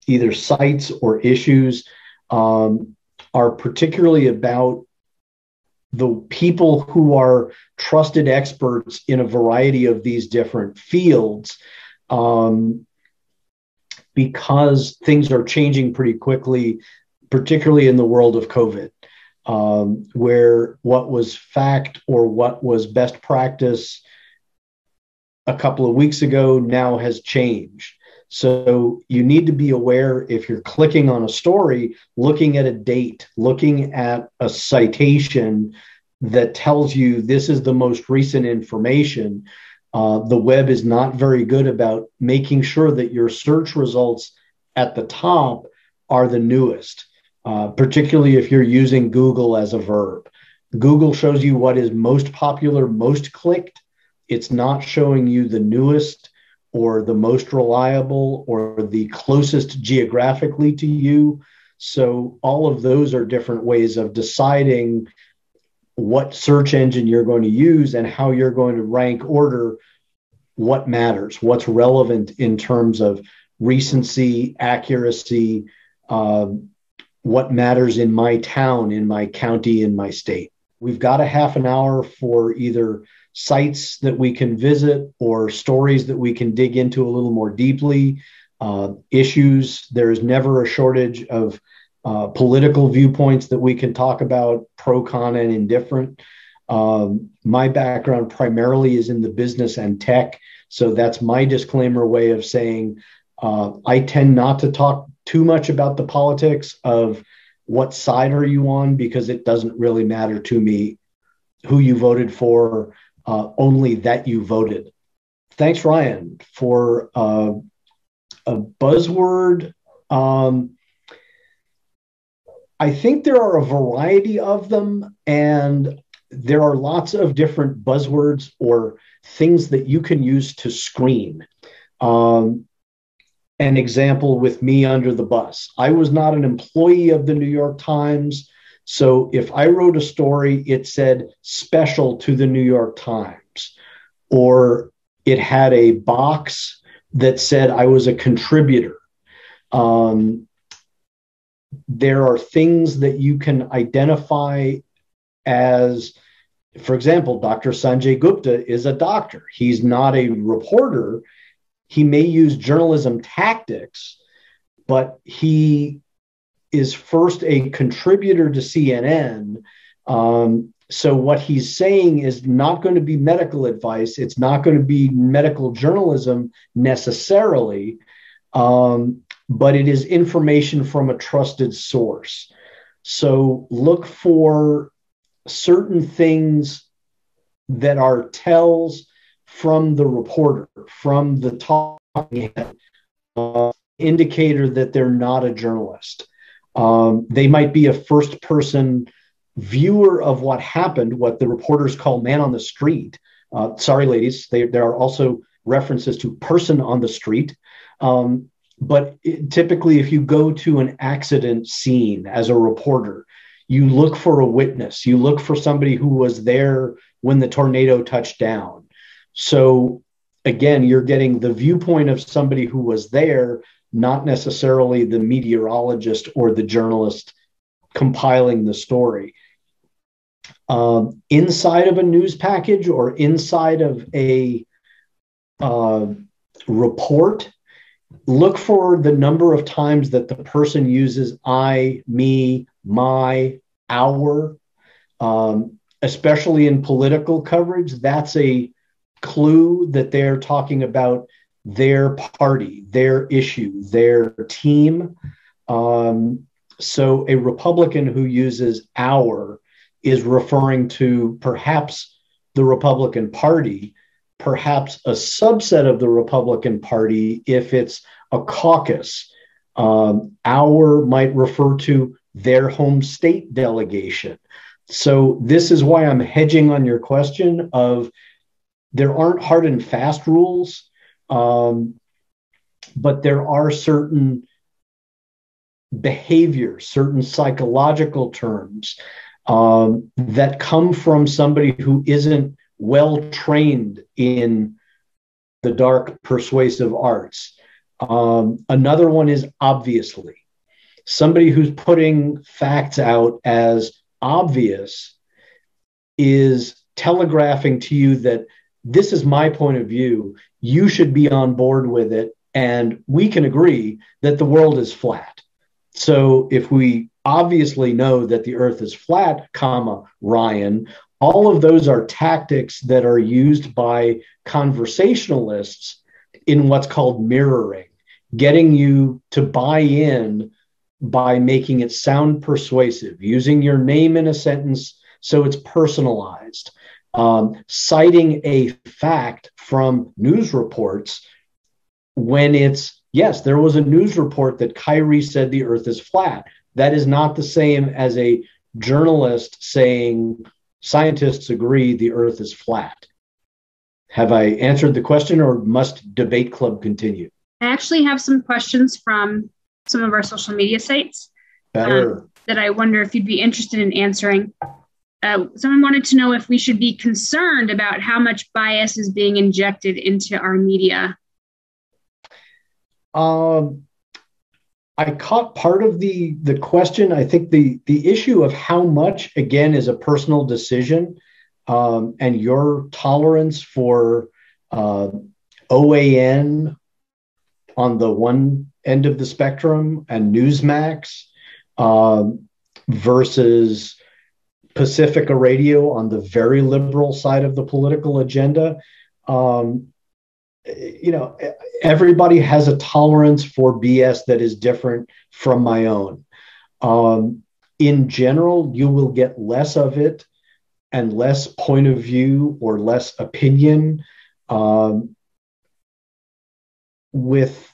either sites or issues um, are particularly about the people who are trusted experts in a variety of these different fields. Um, because things are changing pretty quickly, particularly in the world of COVID, um, where what was fact or what was best practice a couple of weeks ago now has changed. So you need to be aware, if you're clicking on a story, looking at a date, looking at a citation that tells you this is the most recent information. Uh, the web is not very good about making sure that your search results at the top are the newest, uh, particularly if you're using Google as a verb. Google shows you what is most popular, most clicked. It's not showing you the newest or the most reliable or the closest geographically to you. So all of those are different ways of deciding what search engine you're going to use and how you're going to rank order what matters, what's relevant in terms of recency, accuracy, uh, what matters in my town, in my county, in my state. We've got a half an hour for either sites that we can visit or stories that we can dig into a little more deeply, uh, issues. There is never a shortage of Uh, political viewpoints that we can talk about, pro, con, and indifferent. Um, my background primarily is in the business and tech, so that's my disclaimer way of saying uh, I tend not to talk too much about the politics of what side are you on, because it doesn't really matter to me who you voted for, uh, only that you voted. Thanks, Ryan, for uh, a buzzword. Um, I think there are a variety of them, and there are lots of different buzzwords or things that you can use to screen. Um, an example with me under the bus. I was not an employee of the New York Times, so if I wrote a story, it said special to the New York Times, or it had a box that said I was a contributor. Um, There are things that you can identify as, for example, Doctor Sanjay Gupta is a doctor. He's not a reporter, He may use journalism tactics, but he is first a contributor to C N N. Um, so what he's saying is not going to be medical advice. It's not going to be medical journalism necessarily, um, but it is information from a trusted source. So look for certain things that are tells from the reporter, from the talking head, uh, indicator that they're not a journalist. Um, they might be a first-person viewer of what happened, what the reporters call man on the street. Uh, sorry, ladies, they, there are also references to person on the street. Um, but it, typically, if you go to an accident scene as a reporter, you look for a witness. You look for somebody who was there when the tornado touched down. So again, you're getting the viewpoint of somebody who was there, not necessarily the meteorologist or the journalist compiling the story. Um, inside of a news package or inside of a uh, report, look for the number of times that the person uses I, me, my, our, um, especially in political coverage. That's a clue that they're talking about their party, their issue, their team. Um, so a Republican who uses our is referring to perhaps the Republican Party, perhaps a subset of the Republican Party if it's a caucus. Um, our might refer to their home state delegation. So this is why I'm hedging on your question of there aren't hard and fast rules, um, but there are certain behavior, certain psychological terms um, that come from somebody who isn't well-trained in the dark persuasive arts. Um, another one is obviously. Somebody who's putting facts out as obvious is telegraphing to you that this is my point of view, you should be on board with it, and we can agree that the world is flat. So if we obviously know that the earth is flat, comma, Ryan, all of those are tactics that are used by conversationalists in what's called mirroring, getting you to buy in by making it sound persuasive, using your name in a sentence so it's personalized. Um, citing a fact from news reports when it's, yes, there was a news report that Kyrie said the earth is flat. That is not the same as a journalist saying scientists agree the earth is flat. Have I answered the question, or must debate club continue? I actually have some questions from some of our social media sites um, that I wonder if you'd be interested in answering. Uh, someone wanted to know if we should be concerned about how much bias is being injected into our media. Um, I caught part of the, the question. I think the, the issue of how much, again, is a personal decision, um, and your tolerance for uh, O A N on the one end of the spectrum and Newsmax uh, versus Pacifica Radio on the very liberal side of the political agenda. Um, you know, everybody has a tolerance for B S that is different from my own. Um, in general, you will get less of it and less point of view or less opinion um, with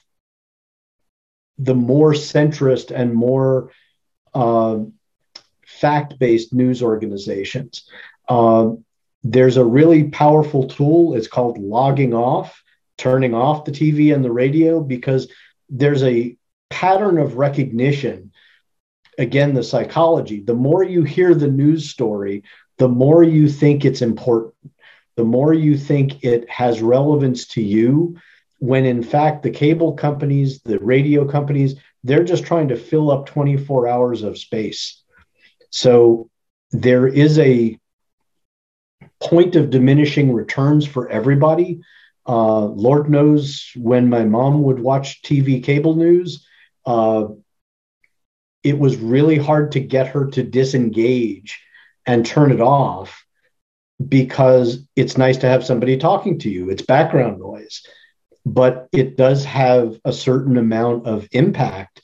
the more centrist and more uh, fact-based news organizations. Uh, there's a really powerful tool. It's called logging off, turning off the T V and the radio, because there's a pattern of recognition. Again, the psychology, the more you hear the news story, the more you think it's important, the more you think it has relevance to you, when in fact the cable companies, the radio companies, they're just trying to fill up twenty-four hours of space. So there is a point of diminishing returns for everybody. Uh, Lord knows when my mom would watch T V cable news, uh, it was really hard to get her to disengage and turn it off, because it's nice to have somebody talking to you. It's background noise, but it does have a certain amount of impact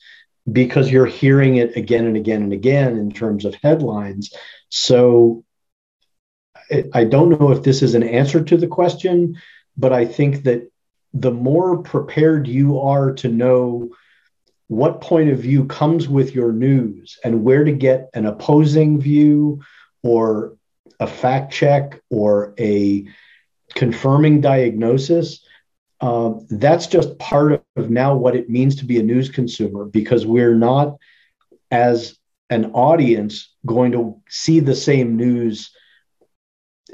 because you're hearing it again and again and again in terms of headlines. So I don't know if this is an answer to the question, but I think that the more prepared you are to know what point of view comes with your news and where to get an opposing view or a fact check or a confirming diagnosis, uh, that's just part of now what it means to be a news consumer, because we're not, as an audience, going to see the same news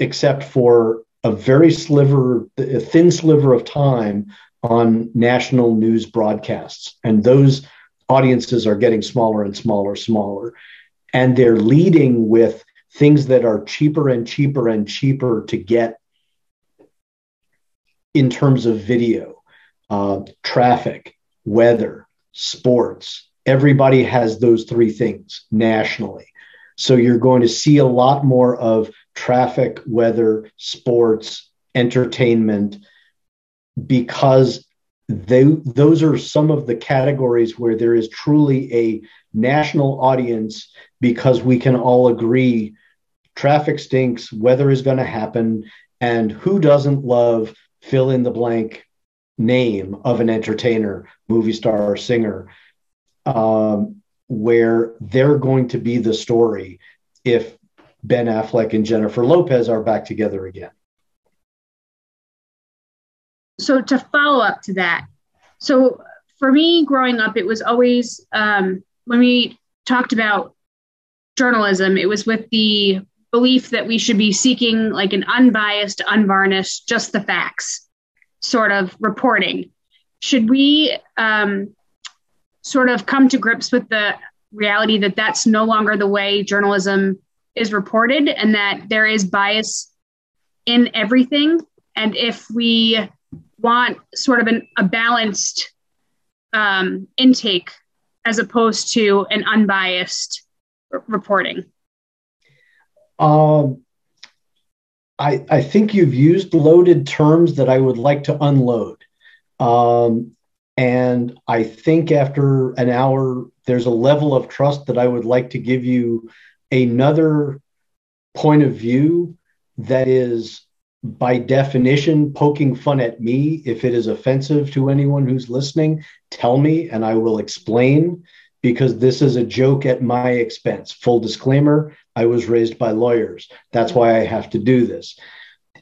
except for a very sliver, a thin sliver of time on national news broadcasts. And those audiences are getting smaller and smaller, smaller. And they're leading with things that are cheaper and cheaper and cheaper to get in terms of video, uh, traffic, weather, sports. Everybody has those three things nationally. So you're going to see a lot more of traffic, weather, sports, entertainment, because they, those are some of the categories where there is truly a national audience, because we can all agree traffic stinks, weather is going to happen, and who doesn't love fill in the blank name of an entertainer, movie star, or singer, um, where they're going to be the story if Ben Affleck and Jennifer Lopez are back together again. So to follow up to that, so for me growing up, it was always, um, when we talked about journalism, it was with the belief that we should be seeking like an unbiased, unvarnished, just the facts sort of reporting. Should we um, sort of come to grips with the reality that that's no longer the way journalism is reported, and that there is bias in everything? And if we want sort of an, a balanced um, intake as opposed to an unbiased r- reporting? Um, I, I think you've used loaded terms that I would like to unload. Um, and I think after an hour, there's a level of trust that I would like to give you another point of view that is, by definition, poking fun at me. If it is offensive to anyone who's listening, tell me and I will explain, because this is a joke at my expense. Full disclaimer, I was raised by lawyers. That's why I have to do this.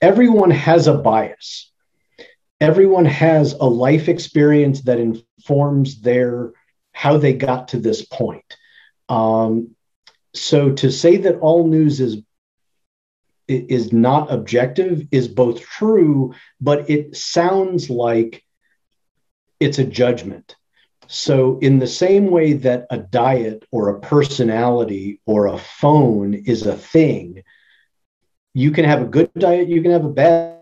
Everyone has a bias. Everyone has a life experience that informs their how they got to this point. Um, so to say that all news is is not objective is both true, but it sounds like it's a judgment. So in the same way that a diet or a personality or a phone is a thing, you can have a good diet, you can have a bad,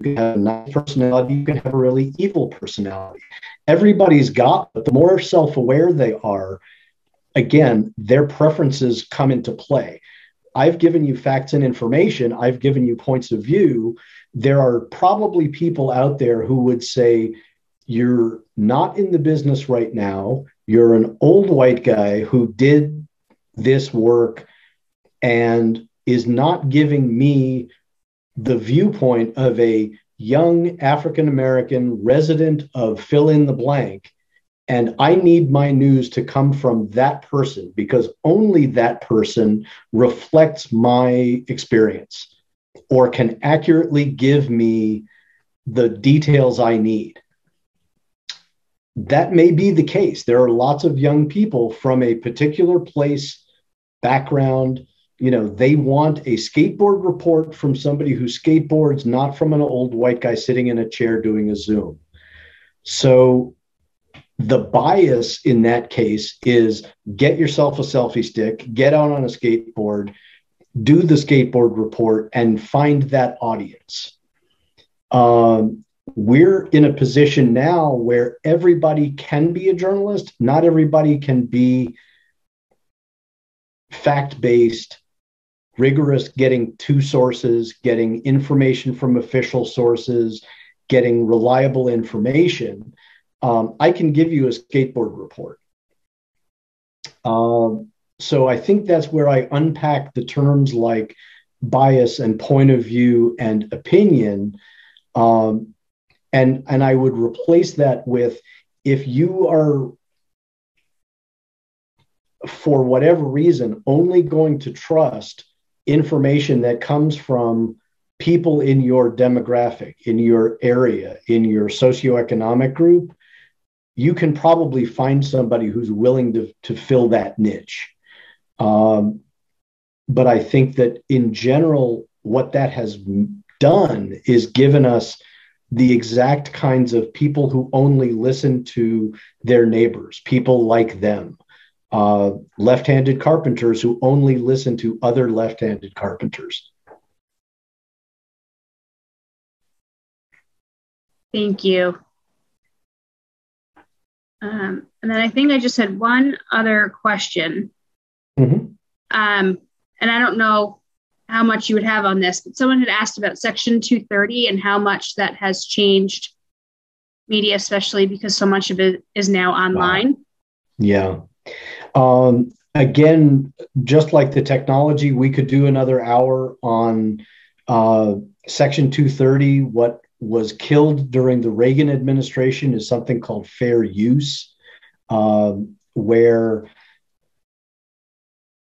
you can have a nice personality, you can have a really evil personality. Everybody's got, but the more self-aware they are, again, their preferences come into play. I've given you facts and information. I've given you points of view. There are probably people out there who would say, you're not in the business right now. You're an old white guy who did this work and is not giving me the viewpoint of a young African-American resident of fill in the blank. And I need my news to come from that person, because only that person reflects my experience or can accurately give me the details I need. That may be the case. There are lots of young people from a particular place, background, you know, they want a skateboard report from somebody who skateboards, not from an old white guy sitting in a chair doing a Zoom. So the bias in that case is get yourself a selfie stick, get out on a skateboard, do the skateboard report, and find that audience. Um, we're in a position now where everybody can be a journalist. Not everybody can be fact-based, rigorous, getting two sources, getting information from official sources, getting reliable information. Um, I can give you a skateboard report. Um, so I think that's where I unpack the terms like bias and point of view and opinion. Um, and, and I would replace that with, if you are, for whatever reason, only going to trust information that comes from people in your demographic, in your area, in your socioeconomic group, you can probably find somebody who's willing to, to fill that niche. Um, but I think that in general, what that has done is given us the exact kinds of people who only listen to their neighbors, people like them. Uh, left-handed carpenters who only listen to other left-handed carpenters. Thank you. Um, and then I think I just had one other question. Mm-hmm. Um, and I don't know how much you would have on this, but someone had asked about Section two thirty and how much that has changed media, especially because so much of it is now online. Wow. Yeah. Um, again, just like the technology, we could do another hour on uh, Section two thirty. What was killed during the Reagan administration is something called fair use, uh, where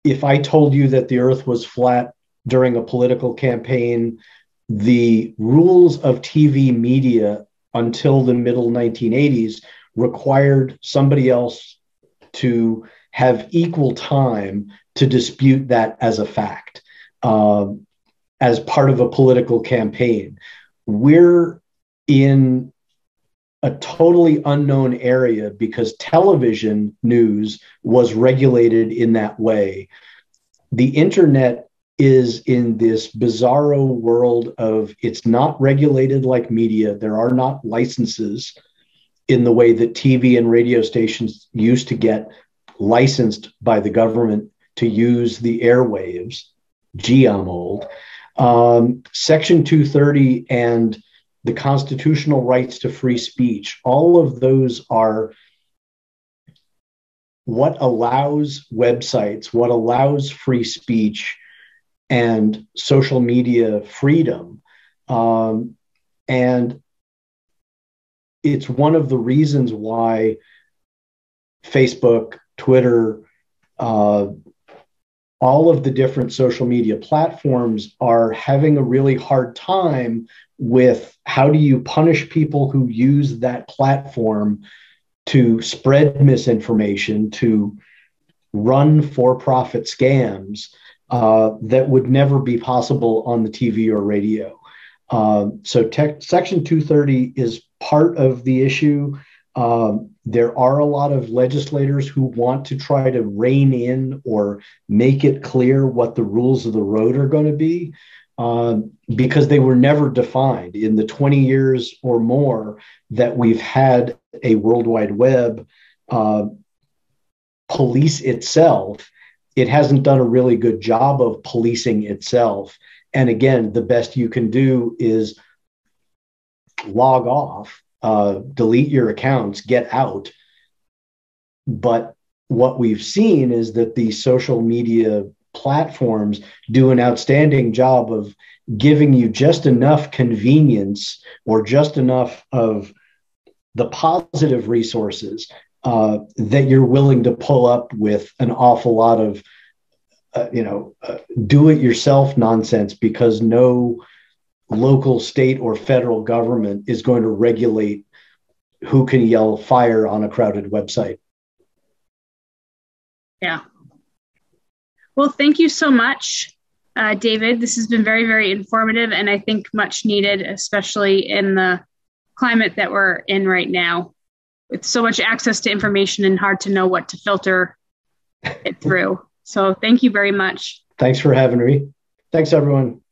if I told you that the earth was flat during a political campaign, the rules of T V media until the middle nineteen eighties required somebody else to have equal time to dispute that as a fact, uh, as part of a political campaign. We're in a totally unknown area because television news was regulated in that way. The internet is in this bizarro world of it's not regulated like media. There are not licenses in the way that T V and radio stations used to get licensed by the government to use the airwaves. Gee, I'm old. Um, Section two thirty and the constitutional rights to free speech, all of those are what allows websites, what allows free speech and social media freedom. Um, and It's one of the reasons why Facebook, Twitter, uh, all of the different social media platforms are having a really hard time with how do you punish people who use that platform to spread misinformation, to run for-profit scams uh, that would never be possible on the T V or radio. Uh, so tech, Section two thirty is part of the issue. Um, there are a lot of legislators who want to try to rein in or make it clear what the rules of the road are going to be, uh, because they were never defined in the twenty years or more that we've had a World Wide Web. Uh, police itself, it hasn't done a really good job of policing itself. And again, the best you can do is log off, uh, delete your accounts, get out. But what we've seen is that the social media platforms do an outstanding job of giving you just enough convenience or just enough of the positive resources uh, that you're willing to pull up with an awful lot of Uh, you know, uh, do-it-yourself nonsense, because no local, state, or federal government is going to regulate who can yell fire on a crowded website. Yeah. Well, thank you so much, uh, David. This has been very, very informative, and I think much needed, especially in the climate that we're in right now, with so much access to information and hard to know what to filter it through. So thank you very much. Thanks for having me. Thanks, everyone.